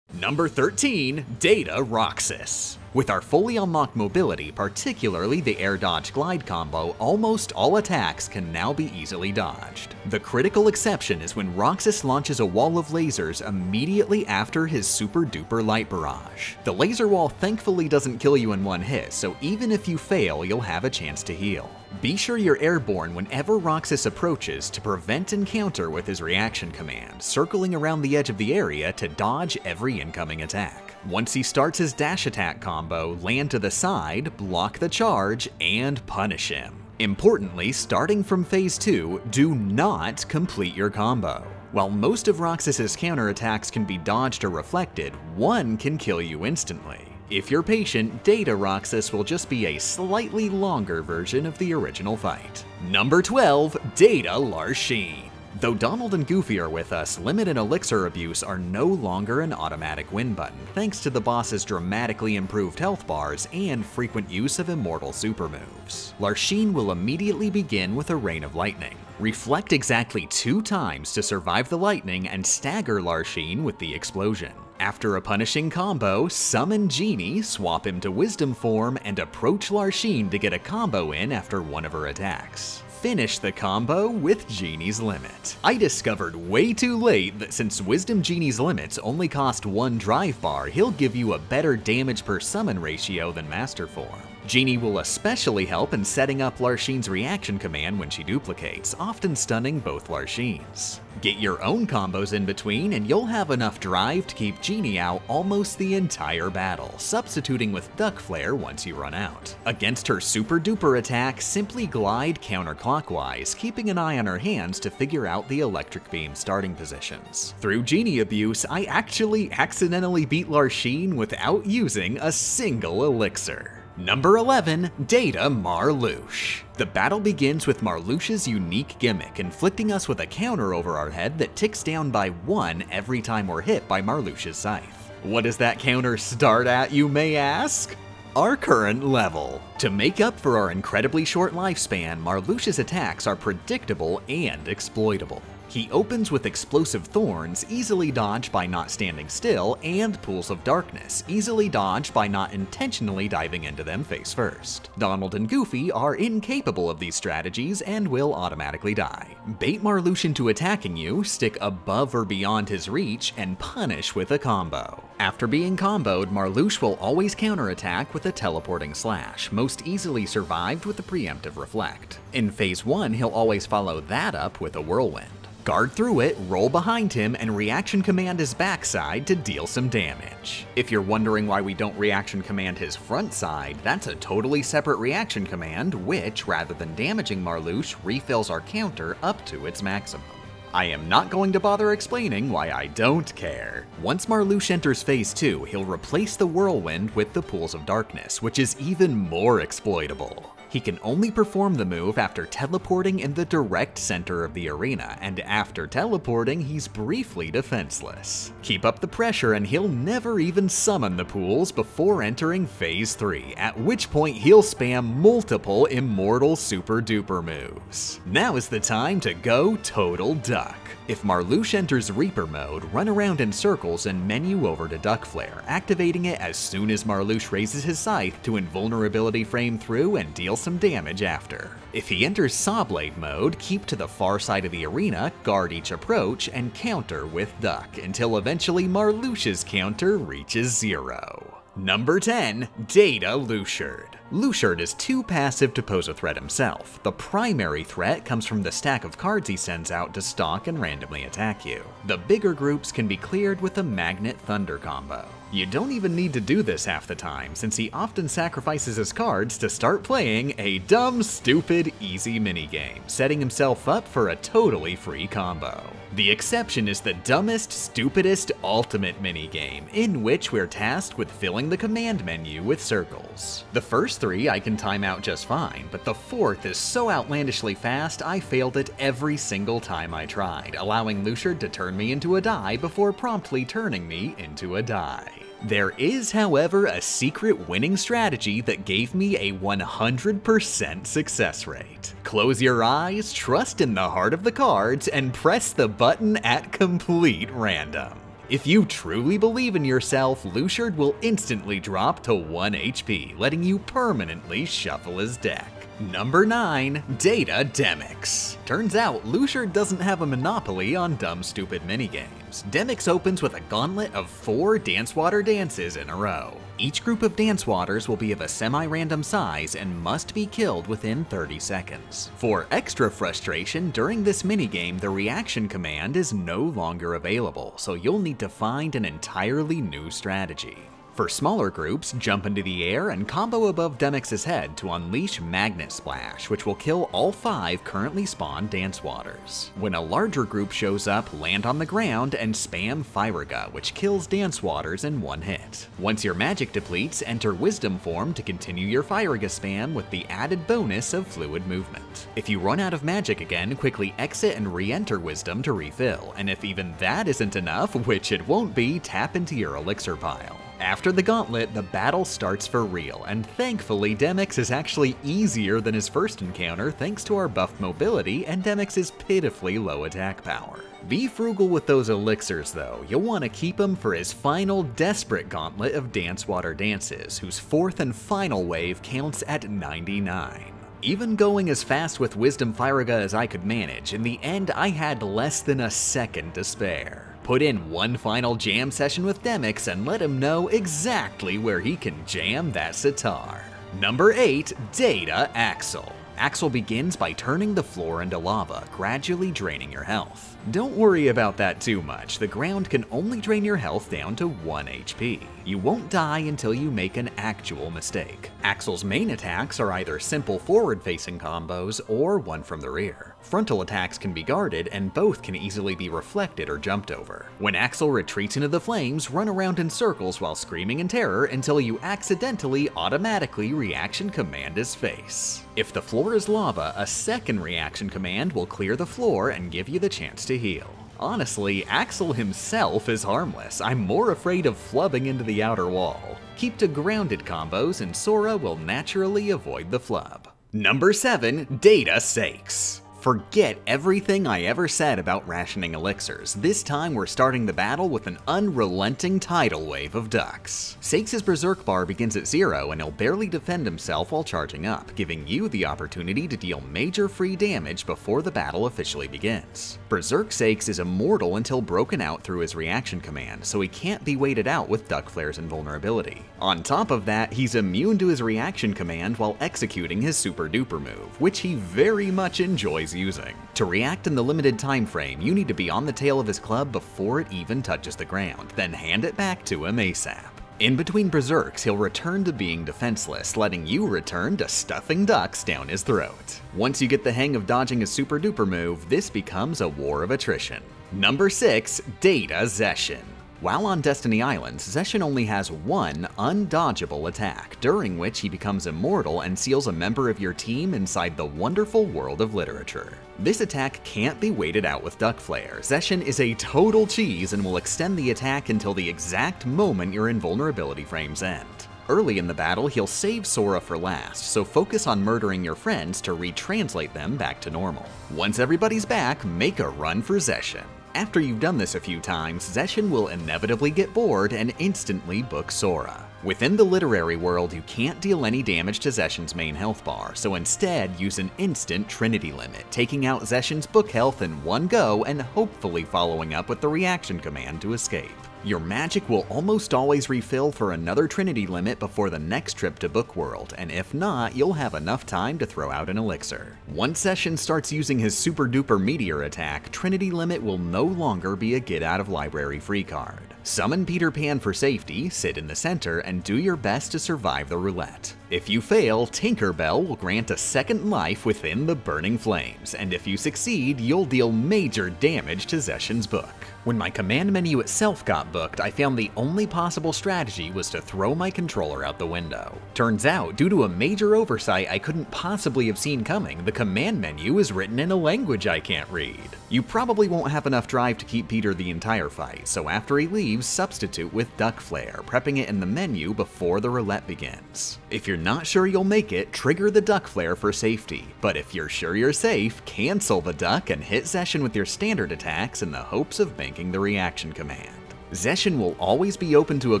Number 13, Data Roxas. With our fully unlocked mobility, particularly the air dodge glide combo, almost all attacks can now be easily dodged. The critical exception is when Roxas launches a wall of lasers immediately after his super duper light barrage. The laser wall thankfully doesn't kill you in one hit, so even if you fail, you'll have a chance to heal. Be sure you're airborne whenever Roxas approaches to prevent encounter with his reaction command, circling around the edge of the area to dodge every incoming attack. Once he starts his dash attack combo, land to the side, block the charge, and punish him. Importantly, starting from phase 2, do not complete your combo. While most of Roxas's counterattacks can be dodged or reflected, one can kill you instantly. If you're patient, Data Roxas will just be a slightly longer version of the original fight. Number 12, Data Larsheen. Though Donald and Goofy are with us, Limit and Elixir abuse are no longer an automatic win button, thanks to the boss's dramatically improved health bars and frequent use of immortal super moves. Larsheen will immediately begin with a rain of lightning. Reflect exactly 2 times to survive the lightning and stagger Larsheen with the explosion. After a punishing combo, summon Genie, swap him to Wisdom Form, and approach Larsheen to get a combo in after one of her attacks. Finish the combo with Genie's Limit. I discovered way too late that since Wisdom Genie's Limits only cost 1 drive bar, he'll give you a better damage per summon ratio than Master Form. Genie will especially help in setting up Larsheen's reaction command when she duplicates, often stunning both Larsheens. Get your own combos in between and you'll have enough drive to keep Genie out almost the entire battle, substituting with Duck Flare once you run out. Against her super duper attack, simply glide counterclockwise, keeping an eye on her hands to figure out the electric beam starting positions. Through Genie abuse, I actually accidentally beat Larsheen without using a single elixir. Number 11, Data Marlouche. The battle begins with Marlouche's unique gimmick, inflicting us with a counter over our head that ticks down by 1 every time we're hit by Marlouche's scythe. What does that counter start at, you may ask? Our current level. To make up for our incredibly short lifespan, Marlouche's attacks are predictable and exploitable. He opens with Explosive Thorns, easily dodged by not standing still, and Pools of Darkness, easily dodged by not intentionally diving into them face first. Donald and Goofy are incapable of these strategies and will automatically die. Bait Marlouche into attacking you, stick above or beyond his reach, and punish with a combo. After being comboed, Marlouche will always counterattack with a Teleporting Slash, most easily survived with a Preemptive Reflect. In Phase 1, he'll always follow that up with a Whirlwind. Guard through it, roll behind him, and reaction command his backside to deal some damage. If you're wondering why we don't reaction command his front side, that's a totally separate reaction command which, rather than damaging Marlouche, refills our counter up to its maximum. I am not going to bother explaining why I don't care. Once Marlouche enters Phase 2, he'll replace the Whirlwind with the Pools of Darkness, which is even more exploitable. He can only perform the move after teleporting in the direct center of the arena, and after teleporting, he's briefly defenseless. Keep up the pressure and he'll never even summon the pools before entering Phase 3, at which point he'll spam multiple immortal super duper moves. Now is the time to go total duck. If Marlouche enters Reaper mode, run around in circles and menu over to Duck Flare, activating it as soon as Marlouche raises his scythe to invulnerability frame through and deal some damage after. If he enters Sawblade mode, keep to the far side of the arena, guard each approach, and counter with Duck, until eventually Marlouche's counter reaches 0. Number 10, Data Luciard. Luciard is too passive to pose a threat himself. The primary threat comes from the stack of cards he sends out to stalk and randomly attack you. The bigger groups can be cleared with a Magnet Thunder combo. You don't even need to do this half the time, since he often sacrifices his cards to start playing a dumb, stupid, easy minigame, setting himself up for a totally free combo. The exception is the dumbest, stupidest ultimate minigame, in which we're tasked with filling the command menu with circles. The first 3 I can time out just fine, but the 4th is so outlandishly fast I failed it every single time I tried, allowing Luciard to turn me into a die before promptly turning me into a die. There is, however, a secret winning strategy that gave me a 100% success rate. Close your eyes, trust in the heart of the cards, and press the button at complete random. If you truly believe in yourself, Luciard will instantly drop to 1 HP, letting you permanently shuffle his deck. Number 9, Data Demyx. Turns out, Luciard doesn't have a monopoly on dumb, stupid minigames. Demyx opens with a gauntlet of 4 Dance Water dances in a row. Each group of Dance Waters will be of a semi-random size and must be killed within 30 seconds. For extra frustration, during this minigame, the reaction command is no longer available, so you'll need to find an entirely new strategy. For smaller groups, jump into the air and combo above Demyx's head to unleash Magnet Splash, which will kill all 5 currently spawned Dance Waters. When a larger group shows up, land on the ground and spam Firega, which kills Dance Waters in one hit. Once your magic depletes, enter Wisdom Form to continue your Firega spam with the added bonus of fluid movement. If you run out of magic again, quickly exit and re-enter Wisdom to refill, and if even that isn't enough, which it won't be, tap into your elixir pile. After the gauntlet, the battle starts for real, and thankfully Demyx is actually easier than his first encounter thanks to our buffed mobility and Demyx's pitifully low attack power. Be frugal with those elixirs though, you'll want to keep them for his final desperate gauntlet of Dance Water Dances, whose fourth and final wave counts at 99. Even going as fast with Wisdom Firega as I could manage, in the end I had less than a second to spare. Put in one final jam session with Demyx and let him know exactly where he can jam that sitar. Number 8, Data Axel. Axel begins by turning the floor into lava, gradually draining your health. Don't worry about that too much, the ground can only drain your health down to 1 HP. You won't die until you make an actual mistake. Axel's main attacks are either simple forward-facing combos or one from the rear. Frontal attacks can be guarded and both can easily be reflected or jumped over. When Axel retreats into the flames, run around in circles while screaming in terror until you accidentally automatically reaction command his face. If the floor is lava, a second reaction command will clear the floor and give you the chance to heal. Honestly, Axel himself is harmless. I'm more afraid of flubbing into the outer wall. Keep to grounded combos and Sora will naturally avoid the flub. Number 7, Data Saïx. Forget everything I ever said about rationing elixirs. This time we're starting the battle with an unrelenting tidal wave of ducks. Saix's berserk bar begins at 0 and he'll barely defend himself while charging up, giving you the opportunity to deal major free damage before the battle officially begins. Berserk Saïx is immortal until broken out through his reaction command, so he can't be waited out with duck flares and vulnerability. On top of that, he's immune to his reaction command while executing his super duper move, which he very much enjoys using. To react in the limited time frame, you need to be on the tail of his club before it even touches the ground, then hand it back to him ASAP. In between berserks, he'll return to being defenseless, letting you return to stuffing ducks down his throat. Once you get the hang of dodging his super duper move, this becomes a war of attrition. Number 6, Data Zession. While on Destiny Islands, Zession only has one undodgeable attack, during which he becomes immortal and seals a member of your team inside the wonderful world of literature. This attack can't be waited out with Duck Flare. Zession is a total cheese and will extend the attack until the exact moment your invulnerability frames end. Early in the battle, he'll save Sora for last, so focus on murdering your friends to retranslate them back to normal. Once everybody's back, make a run for Zession. After you've done this a few times, Zession will inevitably get bored and instantly book Sora. Within the literary world, you can't deal any damage to Zession's main health bar, so instead use an instant Trinity limit, taking out Zession's book health in one go and hopefully following up with the reaction command to escape. Your magic will almost always refill for another Trinity limit before the next trip to Bookworld, and if not, you'll have enough time to throw out an elixir. Once Zession starts using his super duper meteor attack, Trinity limit will no longer be a get out of library free card. Summon Peter Pan for safety, sit in the center, and do your best to survive the roulette. If you fail, Tinkerbell will grant a second life within the burning flames, and if you succeed, you'll deal major damage to Zession's book. When my command menu itself got booked, I found the only possible strategy was to throw my controller out the window. Turns out, due to a major oversight I couldn't possibly have seen coming, the command menu is written in a language I can't read. You probably won't have enough drive to keep Peter the entire fight, so after he leaves, substitute with Duck Flare, prepping it in the menu before the roulette begins. If you're not sure you'll make it, trigger the Duck Flare for safety, but if you're sure you're safe, cancel the duck and hit Zession with your standard attacks in the hopes of banking the reaction command. Zession will always be open to a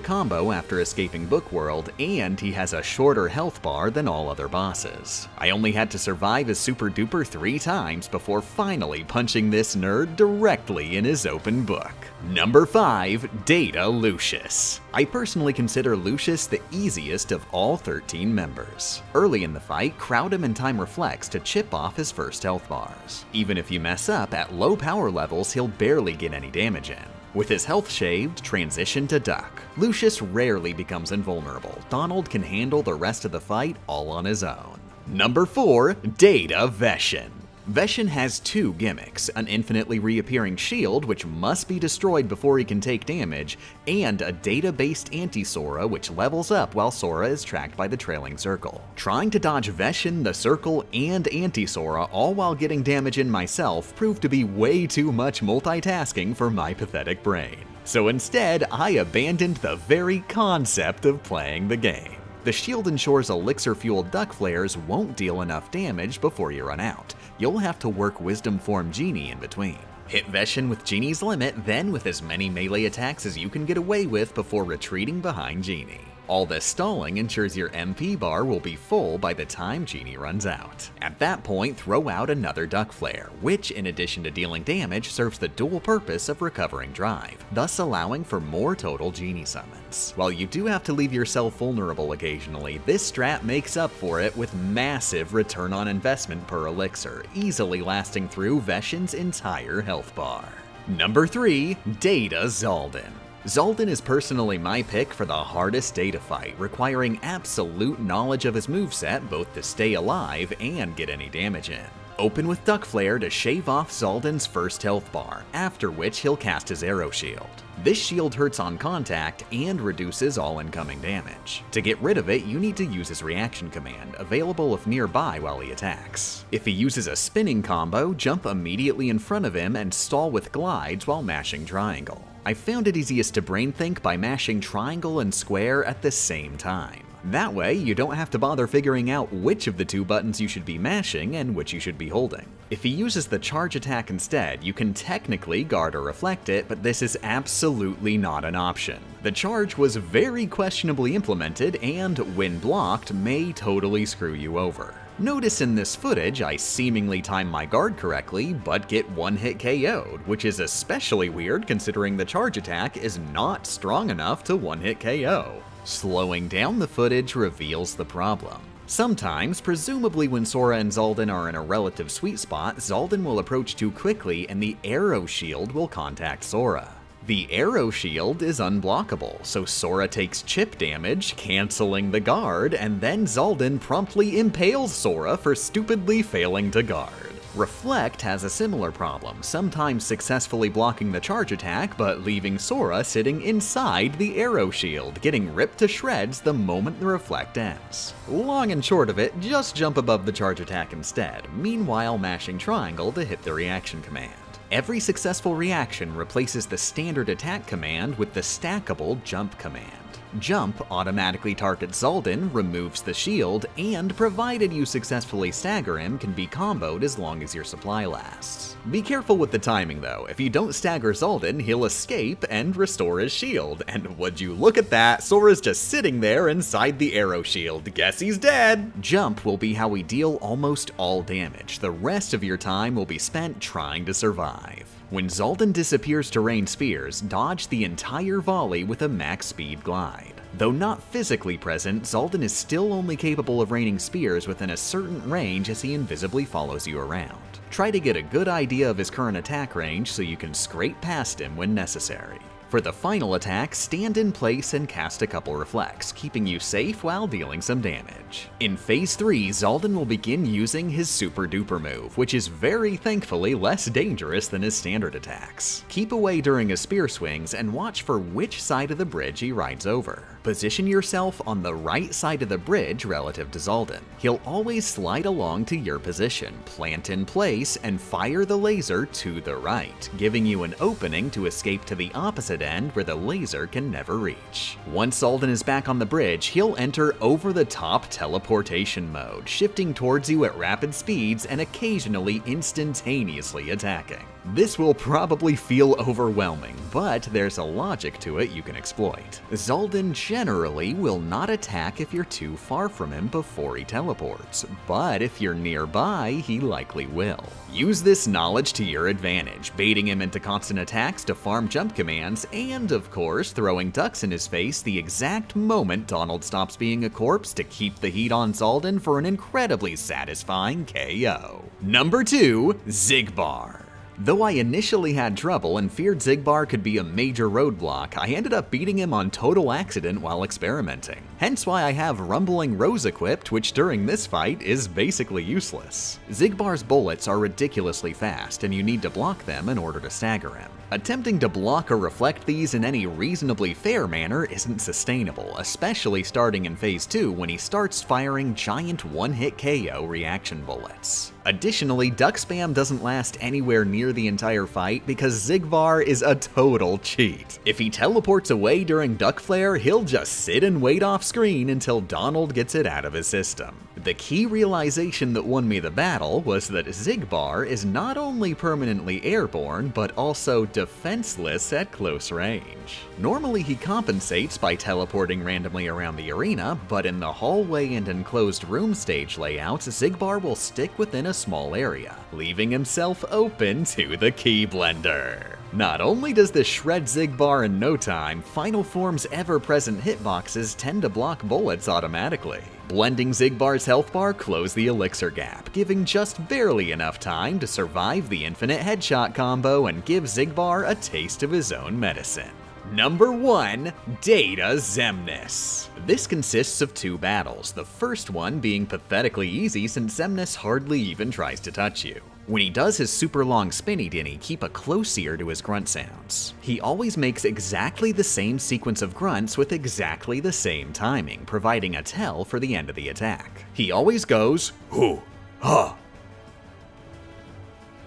combo after escaping Bookworld, and he has a shorter health bar than all other bosses. I only had to survive his super duper 3 times before finally punching this nerd directly in his open book. Number 5, Data Lucius. I personally consider Lucius the easiest of all 13 members. Early in the fight, crowd him in Time Reflects to chip off his first health bars. Even if you mess up, at low power levels he'll barely get any damage in. With his health shaved, transition to Duck. Lucius rarely becomes invulnerable. Donald can handle the rest of the fight all on his own. Number 4. Data Veshin. Veshin has two gimmicks, an infinitely reappearing shield which must be destroyed before he can take damage, and a data-based anti-Sora which levels up while Sora is tracked by the trailing circle. Trying to dodge Veshin, the circle, and anti-Sora all while getting damage in myself proved to be way too much multitasking for my pathetic brain. So instead, I abandoned the very concept of playing the game. The shield ensures elixir-fueled duck flares won't deal enough damage before you run out. You'll have to work Wisdom Form Genie in between. Hit Veshin with Genie's limit, then with as many melee attacks as you can get away with before retreating behind Genie. All this stalling ensures your MP bar will be full by the time Genie runs out. At that point, throw out another Duck Flare, which, in addition to dealing damage, serves the dual purpose of recovering Drive, thus allowing for more total Genie summons. While you do have to leave yourself vulnerable occasionally, this strat makes up for it with massive return on investment per elixir, easily lasting through Veshin's entire health bar. Number 3. Data Zaldin. Zaldin is personally my pick for the hardest data fight, requiring absolute knowledge of his moveset both to stay alive and get any damage in. Open with Duck Flare to shave off Zaldin's first health bar, after which he'll cast his Arrow Shield. This shield hurts on contact and reduces all incoming damage. To get rid of it, you need to use his reaction command, available if nearby while he attacks. If he uses a spinning combo, jump immediately in front of him and stall with glides while mashing triangle. I found it easiest to brain think by mashing triangle and square at the same time. That way, you don't have to bother figuring out which of the two buttons you should be mashing and which you should be holding. If he uses the charge attack instead, you can technically guard or reflect it, but this is absolutely not an option. The charge was very questionably implemented and, when blocked, may totally screw you over. Notice in this footage, I seemingly time my guard correctly, but get one-hit KO'd, which is especially weird considering the charge attack is not strong enough to one-hit KO. Slowing down the footage reveals the problem. Sometimes, presumably when Sora and Zaldin are in a relative sweet spot, Zaldin will approach too quickly and the Arrow Shield will contact Sora. The Arrow Shield is unblockable, so Sora takes chip damage, canceling the guard, and then Zaldin promptly impales Sora for stupidly failing to guard. Reflect has a similar problem, sometimes successfully blocking the charge attack, but leaving Sora sitting inside the Arrow Shield, getting ripped to shreds the moment the reflect ends. Long and short of it, just jump above the charge attack instead, meanwhile mashing triangle to hit the reaction command. Every successful reaction replaces the standard attack command with the stackable jump command. Jump automatically targets Zaldin, removes the shield, and provided you successfully stagger him, can be comboed as long as your supply lasts. Be careful with the timing though. If you don't stagger Zaldin, he'll escape and restore his shield. And would you look at that, Sora's just sitting there inside the Arrow Shield. Guess he's dead! Jump will be how we deal almost all damage. The rest of your time will be spent trying to survive. When Zaldin disappears to rain spears, dodge the entire volley with a max speed glide. Though not physically present, Zaldin is still only capable of raining spears within a certain range as he invisibly follows you around. Try to get a good idea of his current attack range so you can scrape past him when necessary. For the final attack, stand in place and cast a couple reflects, keeping you safe while dealing some damage. In Phase 3, Zaldin will begin using his Super Duper move, which is very thankfully less dangerous than his standard attacks. Keep away during his spear swings and watch for which side of the bridge he rides over. Position yourself on the right side of the bridge relative to Zaldin. He'll always slide along to your position, plant in place, and fire the laser to the right, giving you an opening to escape to the opposite end where the laser can never reach. Once Zaldin is back on the bridge, he'll enter over-the-top teleportation mode, shifting towards you at rapid speeds and occasionally instantaneously attacking. This will probably feel overwhelming, but there's a logic to it you can exploit. Zaldin generally will not attack if you're too far from him before he teleports, but if you're nearby, he likely will. Use this knowledge to your advantage, baiting him into constant attacks to farm jump commands, and of course, throwing ducks in his face the exact moment Donald stops being a corpse to keep the heat on Zaldin for an incredibly satisfying KO. Number 2, Xigbar. Though I initially had trouble and feared Xigbar could be a major roadblock, I ended up beating him on total accident while experimenting. Hence why I have Rumbling Rose equipped, which during this fight is basically useless. Xigbar's bullets are ridiculously fast, and you need to block them in order to stagger him. Attempting to block or reflect these in any reasonably fair manner isn't sustainable, especially starting in Phase 2 when he starts firing giant one-hit KO reaction bullets. Additionally, duck spam doesn't last anywhere near the entire fight because Xigbar is a total cheat. If he teleports away during Duck Flare, he'll just sit and wait off screen until Donald gets it out of his system. The key realization that won me the battle was that Xigbar is not only permanently airborne, but also defenseless at close range. Normally he compensates by teleporting randomly around the arena, but in the hallway and enclosed room stage layouts, Xigbar will stick within a small area, leaving himself open to the Key Blender. Not only does this shred Xigbar in no time, Final Form's ever-present hitboxes tend to block bullets automatically. Blending Xigbar's health bar closed the elixir gap, giving just barely enough time to survive the infinite headshot combo and give Xigbar a taste of his own medicine. Number 1. Data Xemnas. This consists of two battles, the first one being pathetically easy since Xemnas hardly even tries to touch you. When he does his super long spinny dinny, keep a close ear to his grunt sounds. He always makes exactly the same sequence of grunts with exactly the same timing, providing a tell for the end of the attack. He always goes, hoo, ha,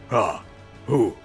ha, hoo,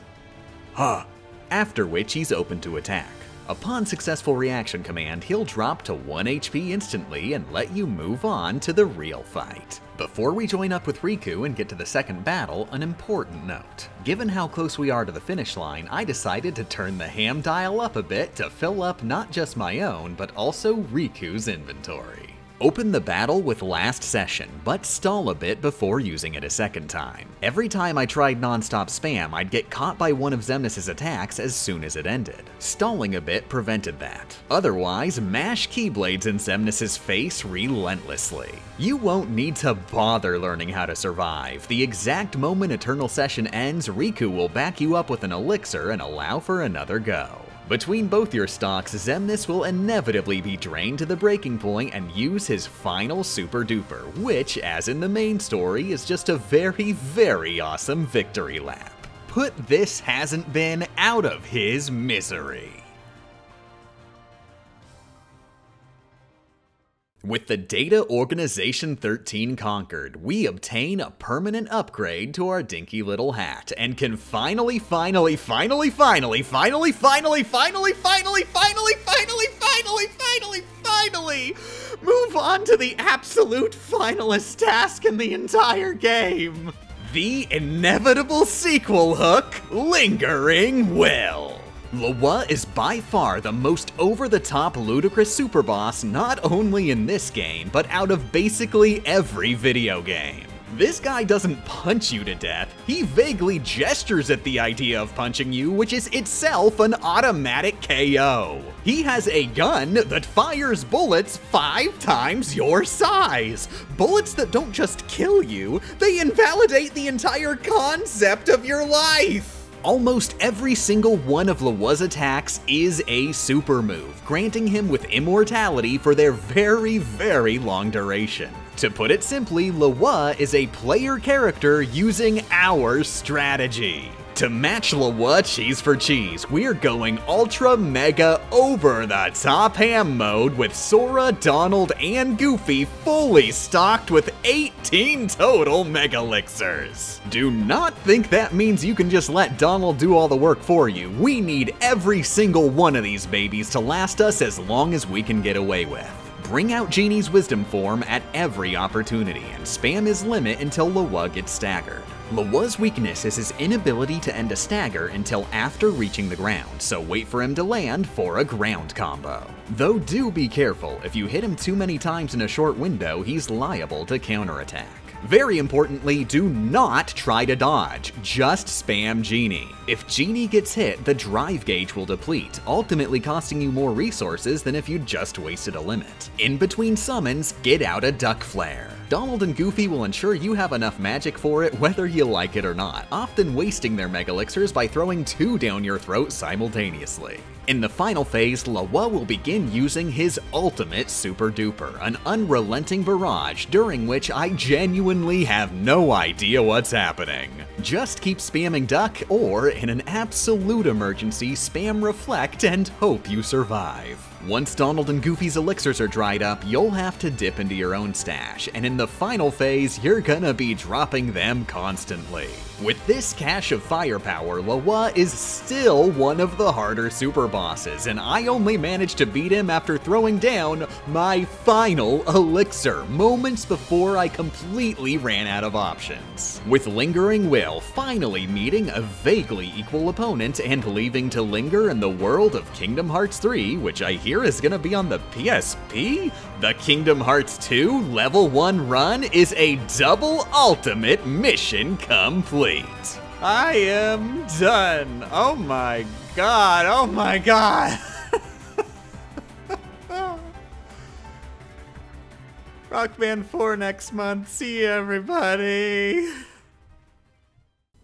ha, after which he's open to attack. Upon successful reaction command, he'll drop to 1 HP instantly and let you move on to the real fight. Before we join up with Riku and get to the second battle, an important note. Given how close we are to the finish line, I decided to turn the ham dial up a bit to fill up not just my own, but also Riku's inventory. Open the battle with last session, but stall a bit before using it a second time. Every time I tried non-stop spam, I'd get caught by one of Xemnas' attacks as soon as it ended. Stalling a bit prevented that. Otherwise, mash keyblades in Xemnas' face relentlessly. You won't need to bother learning how to survive. The exact moment Eternal Session ends, Riku will back you up with an elixir and allow for another go. Between both your stocks, Xemnas will inevitably be drained to the breaking point and use his final Super Duper, which, as in the main story, is just a very, very awesome victory lap. Put this hasn't been out of his misery. With the Data Organization 13 conquered, we obtain a permanent upgrade to our dinky little hat, and can finally move on to the absolute finalist task in the entire game. The inevitable sequel hook, Lingering Will. Liyue is by far the most over-the-top ludicrous superboss not only in this game, but out of basically every video game. This guy doesn't punch you to death, he vaguely gestures at the idea of punching you, which is itself an automatic KO. He has a gun that fires bullets 5 times your size. Bullets that don't just kill you, they invalidate the entire concept of your life. Almost every single one of Liyue's attacks is a super move, granting him with immortality for their very, very long duration. To put it simply, Liyue is a player character using our strategy. To match Liyue cheese for cheese, we're going ultra mega over the top ham mode with Sora, Donald, and Goofy fully stocked with 18 total mega elixirs. Do not think that means you can just let Donald do all the work for you. We need every single one of these babies to last us as long as we can get away with. Bring out Genie's Wisdom Form at every opportunity and spam his limit until Liyue gets staggered. Liyue's weakness is his inability to end a stagger until after reaching the ground, so wait for him to land for a ground combo. Though do be careful, if you hit him too many times in a short window, he's liable to counterattack. Very importantly, do not try to dodge, just spam Genie. If Genie gets hit, the drive gauge will deplete, ultimately costing you more resources than if you just wasted a limit. In between summons, get out a Duck Flare. Donald and Goofy will ensure you have enough magic for it whether you like it or not, often wasting their Mega Elixirs by throwing two down your throat simultaneously. In the final phase, Lawah will begin using his ultimate Super Duper, an unrelenting barrage during which I genuinely have no idea what's happening. Just keep spamming duck or, in an absolute emergency, spam reflect and hope you survive. Once Donald and Goofy's elixirs are dried up, you'll have to dip into your own stash, and in the final phase, you're gonna be dropping them constantly. With this cache of firepower, Lawah is still one of the harder super bosses, and I only managed to beat him after throwing down my final elixir moments before I completely ran out of options. With Lingering Will finally meeting a vaguely equal opponent and leaving to linger in the world of Kingdom Hearts 3, which I hear is gonna be on the PSP? The Kingdom Hearts 2 Level 1 run is a double ultimate mission complete. I am done. Oh my god. Oh my god. Rock Band 4 next month. See you, everybody.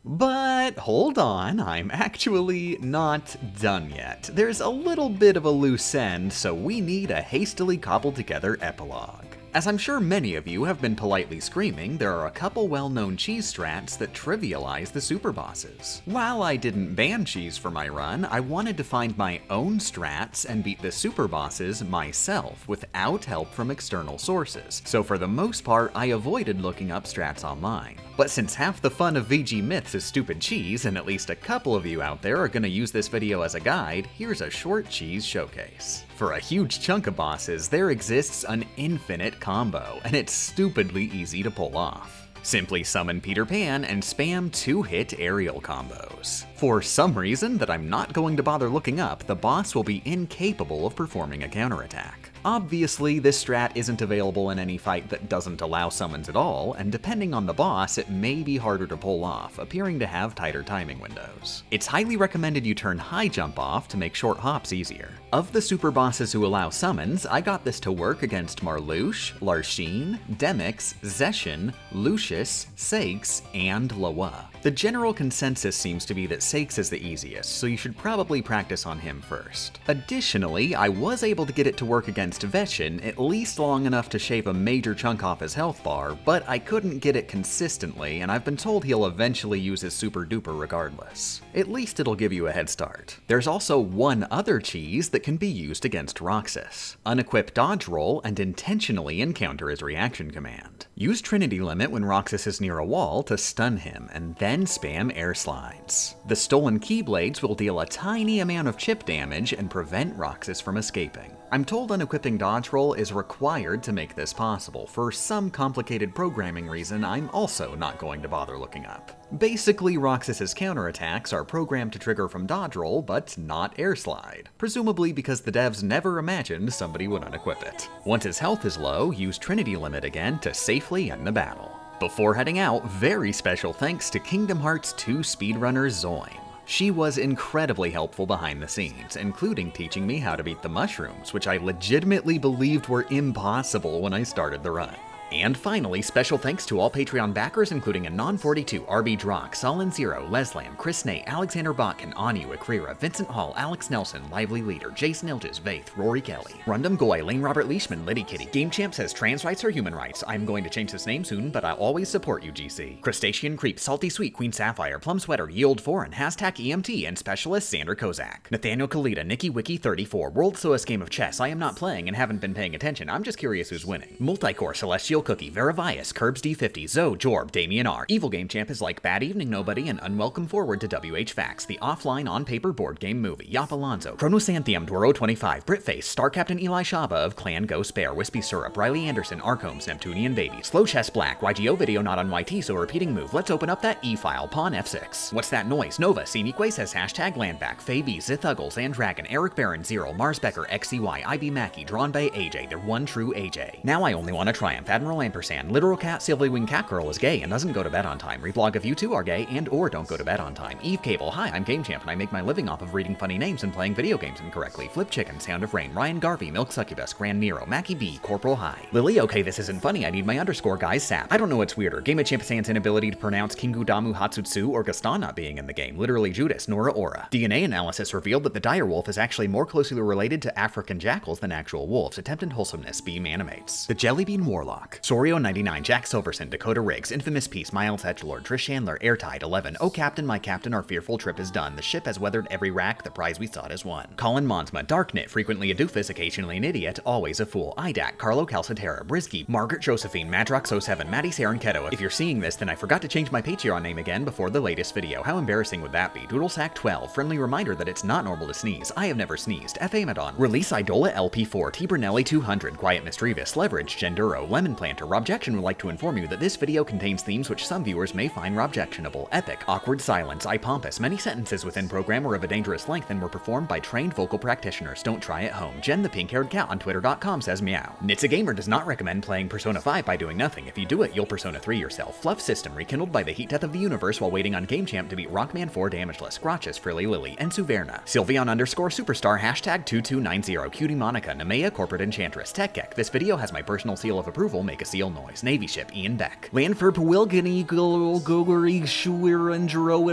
But hold on, I'm actually not done yet. There's a little bit of a loose end, so we need a hastily cobbled together epilogue. As I'm sure many of you have been politely screaming, there are a couple well-known cheese strats that trivialize the super bosses. While I didn't ban cheese for my run, I wanted to find my own strats and beat the super bosses myself without help from external sources, so for the most part I avoided looking up strats online. But since half the fun of VG Myths is stupid cheese, and at least a couple of you out there are gonna use this video as a guide, here's a short cheese showcase. For a huge chunk of bosses, there exists an infinite combo, and it's stupidly easy to pull off. Simply summon Peter Pan and spam two-hit aerial combos. For some reason that I'm not going to bother looking up, the boss will be incapable of performing a counterattack. Obviously, this strat isn't available in any fight that doesn't allow summons at all, and depending on the boss, it may be harder to pull off, appearing to have tighter timing windows. It's highly recommended you turn high jump off to make short hops easier. Of the super bosses who allow summons, I got this to work against Marlouche, Larsheen, Demyx, Zession, Lucius, Saïx, and Lawah. The general consensus seems to be that Saïx is the easiest, so you should probably practice on him first. Additionally, I was able to get it to work against Veshin at least long enough to shave a major chunk off his health bar, but I couldn't get it consistently, and I've been told he'll eventually use his super duper regardless. At least it'll give you a head start. There's also one other cheese that can be used against Roxas. Unequip dodge roll and intentionally encounter his reaction command. Use Trinity Limit when Roxas is near a wall to stun him, and then spam air slides. The stolen keyblades will deal a tiny amount of chip damage and prevent Roxas from escaping. I'm told unequipping dodge roll is required to make this possible. For some complicated programming reason, I'm also not going to bother looking up. Basically, Roxas's counterattacks are programmed to trigger from dodge roll, but not air slide. Presumably because the devs never imagined somebody would unequip it. Once his health is low, use Trinity Limit again to safely end the battle. Before heading out, very special thanks to Kingdom Hearts 2 speedrunner Zoin. She was incredibly helpful behind the scenes, including teaching me how to beat the mushrooms, which I legitimately believed were impossible when I started the run. And finally, special thanks to all Patreon backers, including Anon42, RB Drock, Solin Zero, Leslam, Chris Nate, Alexander Botkin, Ani Wakrira, Vincent Hall, Alex Nelson, Lively Leader, Jason Ilges, Vaith, Rory Kelly, Rundum Goy, Lane Robert Leishman, Liddy Kitty, Game Champ says trans rights are human rights. I'm going to change this name soon, but I'll always support you, GC. Crustacean Creep, Salty Sweet, Queen Sapphire, Plum Sweater, Yield Foreign, Hashtag EMT, and Specialist Sander Kozak. Nathaniel Kalita, Nikki Wiki 34, World's Slowest Game of Chess, I am not playing and haven't been paying attention. I'm just curious who's winning. Multicore, Celestial Cookie, Verivias, Curbs D50, Zoe, Jorb, Damien R. Evil Game Champ is like Bad Evening Nobody and Unwelcome Forward to WH Facts, the offline on-paper board game movie, Yop Alonso, Chronosanthium, Dworo25, Britface, Star Captain Eli Shaba of Clan Ghost Bear, Wispy Syrup, Riley Anderson, Arcombs, Neptunian Baby, Slow Chess Black, YGO Video not on YT so repeating move, let's open up that E-file, Pawn F6. What's that noise? Nova, Sinique says hashtag Landback, Fabi, Zithuggles, and Dragon, Eric Baron, Zero, Mars Becker, XCY, IB Mackey, Drawn by AJ, the one true AJ. Now I only want to triumph. Admiral Ampersand, literal cat, silvery winged cat girl is gay and doesn't go to bed on time. Reblog if you too are gay and or don't go to bed on time. Eve Cable, hi, I'm Game Champ and I make my living off of reading funny names and playing video games incorrectly. Flip Chicken, Sound of Rain, Ryan Garvey, Milk Succubus, Grand Nero, Mackie B, Corporal High. Lily, okay, this isn't funny, I need my underscore guys sap. I don't know what's weirder, Game of Champsand's inability to pronounce Kingu Damu Hatsutsu or Gaston not being in the game, literally Judas, Nora Ora. DNA analysis revealed that the dire wolf is actually more closely related to African jackals than actual wolves. Attempted wholesomeness, Beam animates. The Jellybean Warlock. Sorio99, Jack Silverson, Dakota Riggs, Infamous Peace, Miles Edgelord, Trish Chandler, Airtide 11, Oh Captain, My Captain, Our Fearful Trip is Done, The Ship Has Weathered Every Rack, The Prize We Sought Is Won. Colin Monsma, Darknit, frequently a doofus, occasionally an idiot, always a fool, IDAC, Carlo Calcaterra, Brisky, Margaret Josephine, Madrox07, Maddie Saranchetto. If you're seeing this, then I forgot to change my Patreon name again before the latest video. How embarrassing would that be? Doodlesack12, friendly reminder that it's not normal to sneeze. I have never sneezed. F. Amadon, Release Idola LP4, T. Brunelli 200, Quiet Mistrevis, Leverage, Genduro, Lemon Planter, Robjection would like to inform you that this video contains themes which some viewers may find Robjectionable, Epic, Awkward Silence, iPompous. Many sentences within program were of a dangerous length and were performed by trained vocal practitioners. Don't try at home. Jen the pink-haired cat on Twitter.com says meow. NitsaGamer does not recommend playing Persona 5 by doing nothing. If you do it, you'll Persona 3 yourself. Fluff System, rekindled by the heat death of the universe while waiting on Game Champ to beat Rockman 4 damageless. Grotches, Frilly Lily, and Suverna. Sylveon underscore superstar, hashtag 2290, Cutie Monica, Nemea Corporate Enchantress, Tekek. This video has my personal seal of approval, make a seal noise. Navy Ship, Ian Beck. Lanford Pawilgany, Gogory, Shuirandro,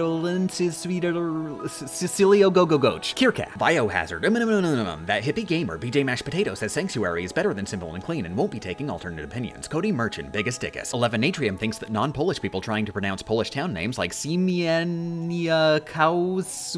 Cecilio Gogogoch, Kiercat, Biohazard, That Hippie Gamer, BJ Mashed Potato says Sanctuary is better than Simple and Clean and won't be taking alternate opinions. Cody Merchant, Biggest Dickus. 11 Natrium thinks that non-Polish people trying to pronounce Polish town names like Siemienia Cows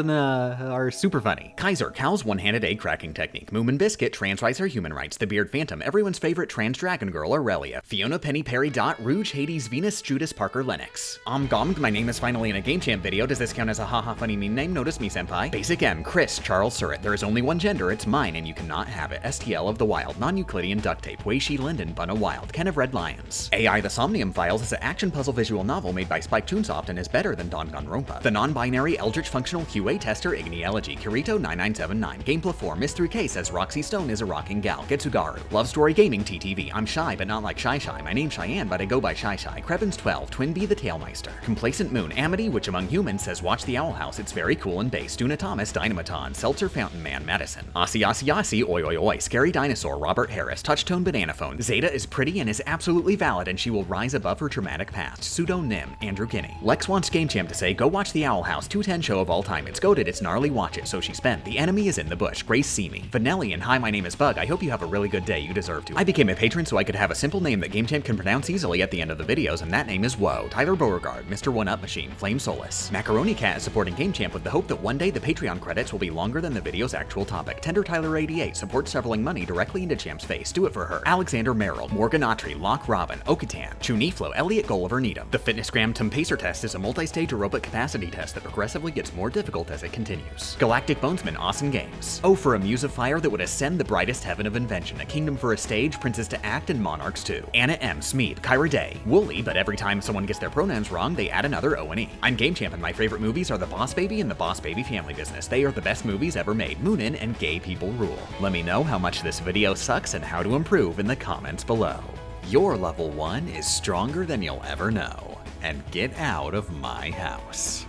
are super funny. Kaiser, Cow's one-handed egg cracking technique. Moomin Biscuit, trans rights are human rights. The Beard Phantom, everyone's favorite trans dragon girl, Aurelia. Fiona Penny Perry Dot, Rouge, Hades, Venus, Judas, Parker, Lennox. Omgomg, my name is finally in a Game Champ video. Does this count as a haha funny mean name? Notice me, senpai. Basic M, Chris, Charles Surratt. There is only one gender, it's mine, and you cannot have it. STL of the Wild, Non-Euclidean Duct Tape, Weishi Linden, Bunna Wild, Ken of Red Lions. AI The Somnium Files is an action puzzle visual novel made by Spike Chunsoft and is better than Danganronpa. The non-binary Eldritch Functional QA Tester Igniology, Kirito9979, Gameplaform, Miss 3K says Roxy Stone is a rocking gal, Getsugaru. Love Story Gaming TTV, I'm shy but not like Shy Shy, my name's Cheyenne but I go by Shy Shy, Krebens12, Twinbee the Tailmeister, Complacent Moon, Amity Which Among Humans says watch The Owl House, it's very cool and based, Duna Thomas, Dynamaton, Seltzer Fountain Man, Madison, Aussie Aussie Aussie, Oi Oi Oi, Scary Dinosaur, Robert Harris, Touchtone Bananaphone, Zeta is pretty and is absolutely valid and she will rise above her traumatic past, Pseudonym, Andrew Kinney. Lex wants Game Champ to say, go watch The Owl House, 210 show of all time, it's goated, it's gnarly, watch it, so she spent, the enemy is in the bush, Grace Seamy. Vanelli and hi, my name is Bug, I hope you have a really good day, you deserve to. I became a patron so I could have a simple name that Game Champ can pronounce easily at the end of the videos and that name is Woe, Tyler Beauregard, Mr. One Up Machine, Flame Solus. Macaroni Cat is supporting Game Champ with the hope that one day the Patreon credits will be longer than the video's actual topic. Tender Tyler 88 supports shoveling money directly into Champ's face, do it for her. Alexander Merrill, Morgan Autry, Locke Robin, Okatan, Chuniflo, Elliot Gulliver Needham. The Fitnessgram Tim Pacer test is a multi-stage aerobic capacity test that progressively gets more difficult as it continues. Galactic Bonesman, Awesome Games. Oh, for a muse of fire that would ascend the brightest heaven of invention, a kingdom for a stage, princes to act, and monarchs too. Anna M, Smeed, Kyra Day, Wooly, but every time someone gets their pronouns wrong, they add another O and E. I'm Game Champ and my favorite movies are The Boss Baby and The Boss Baby Family Business. They are the best movies ever made. Moonin and Gay People Rule. Let me know how much this video sucks and how to improve in the comments below. Your level 1 is stronger than you'll ever know, and get out of my house.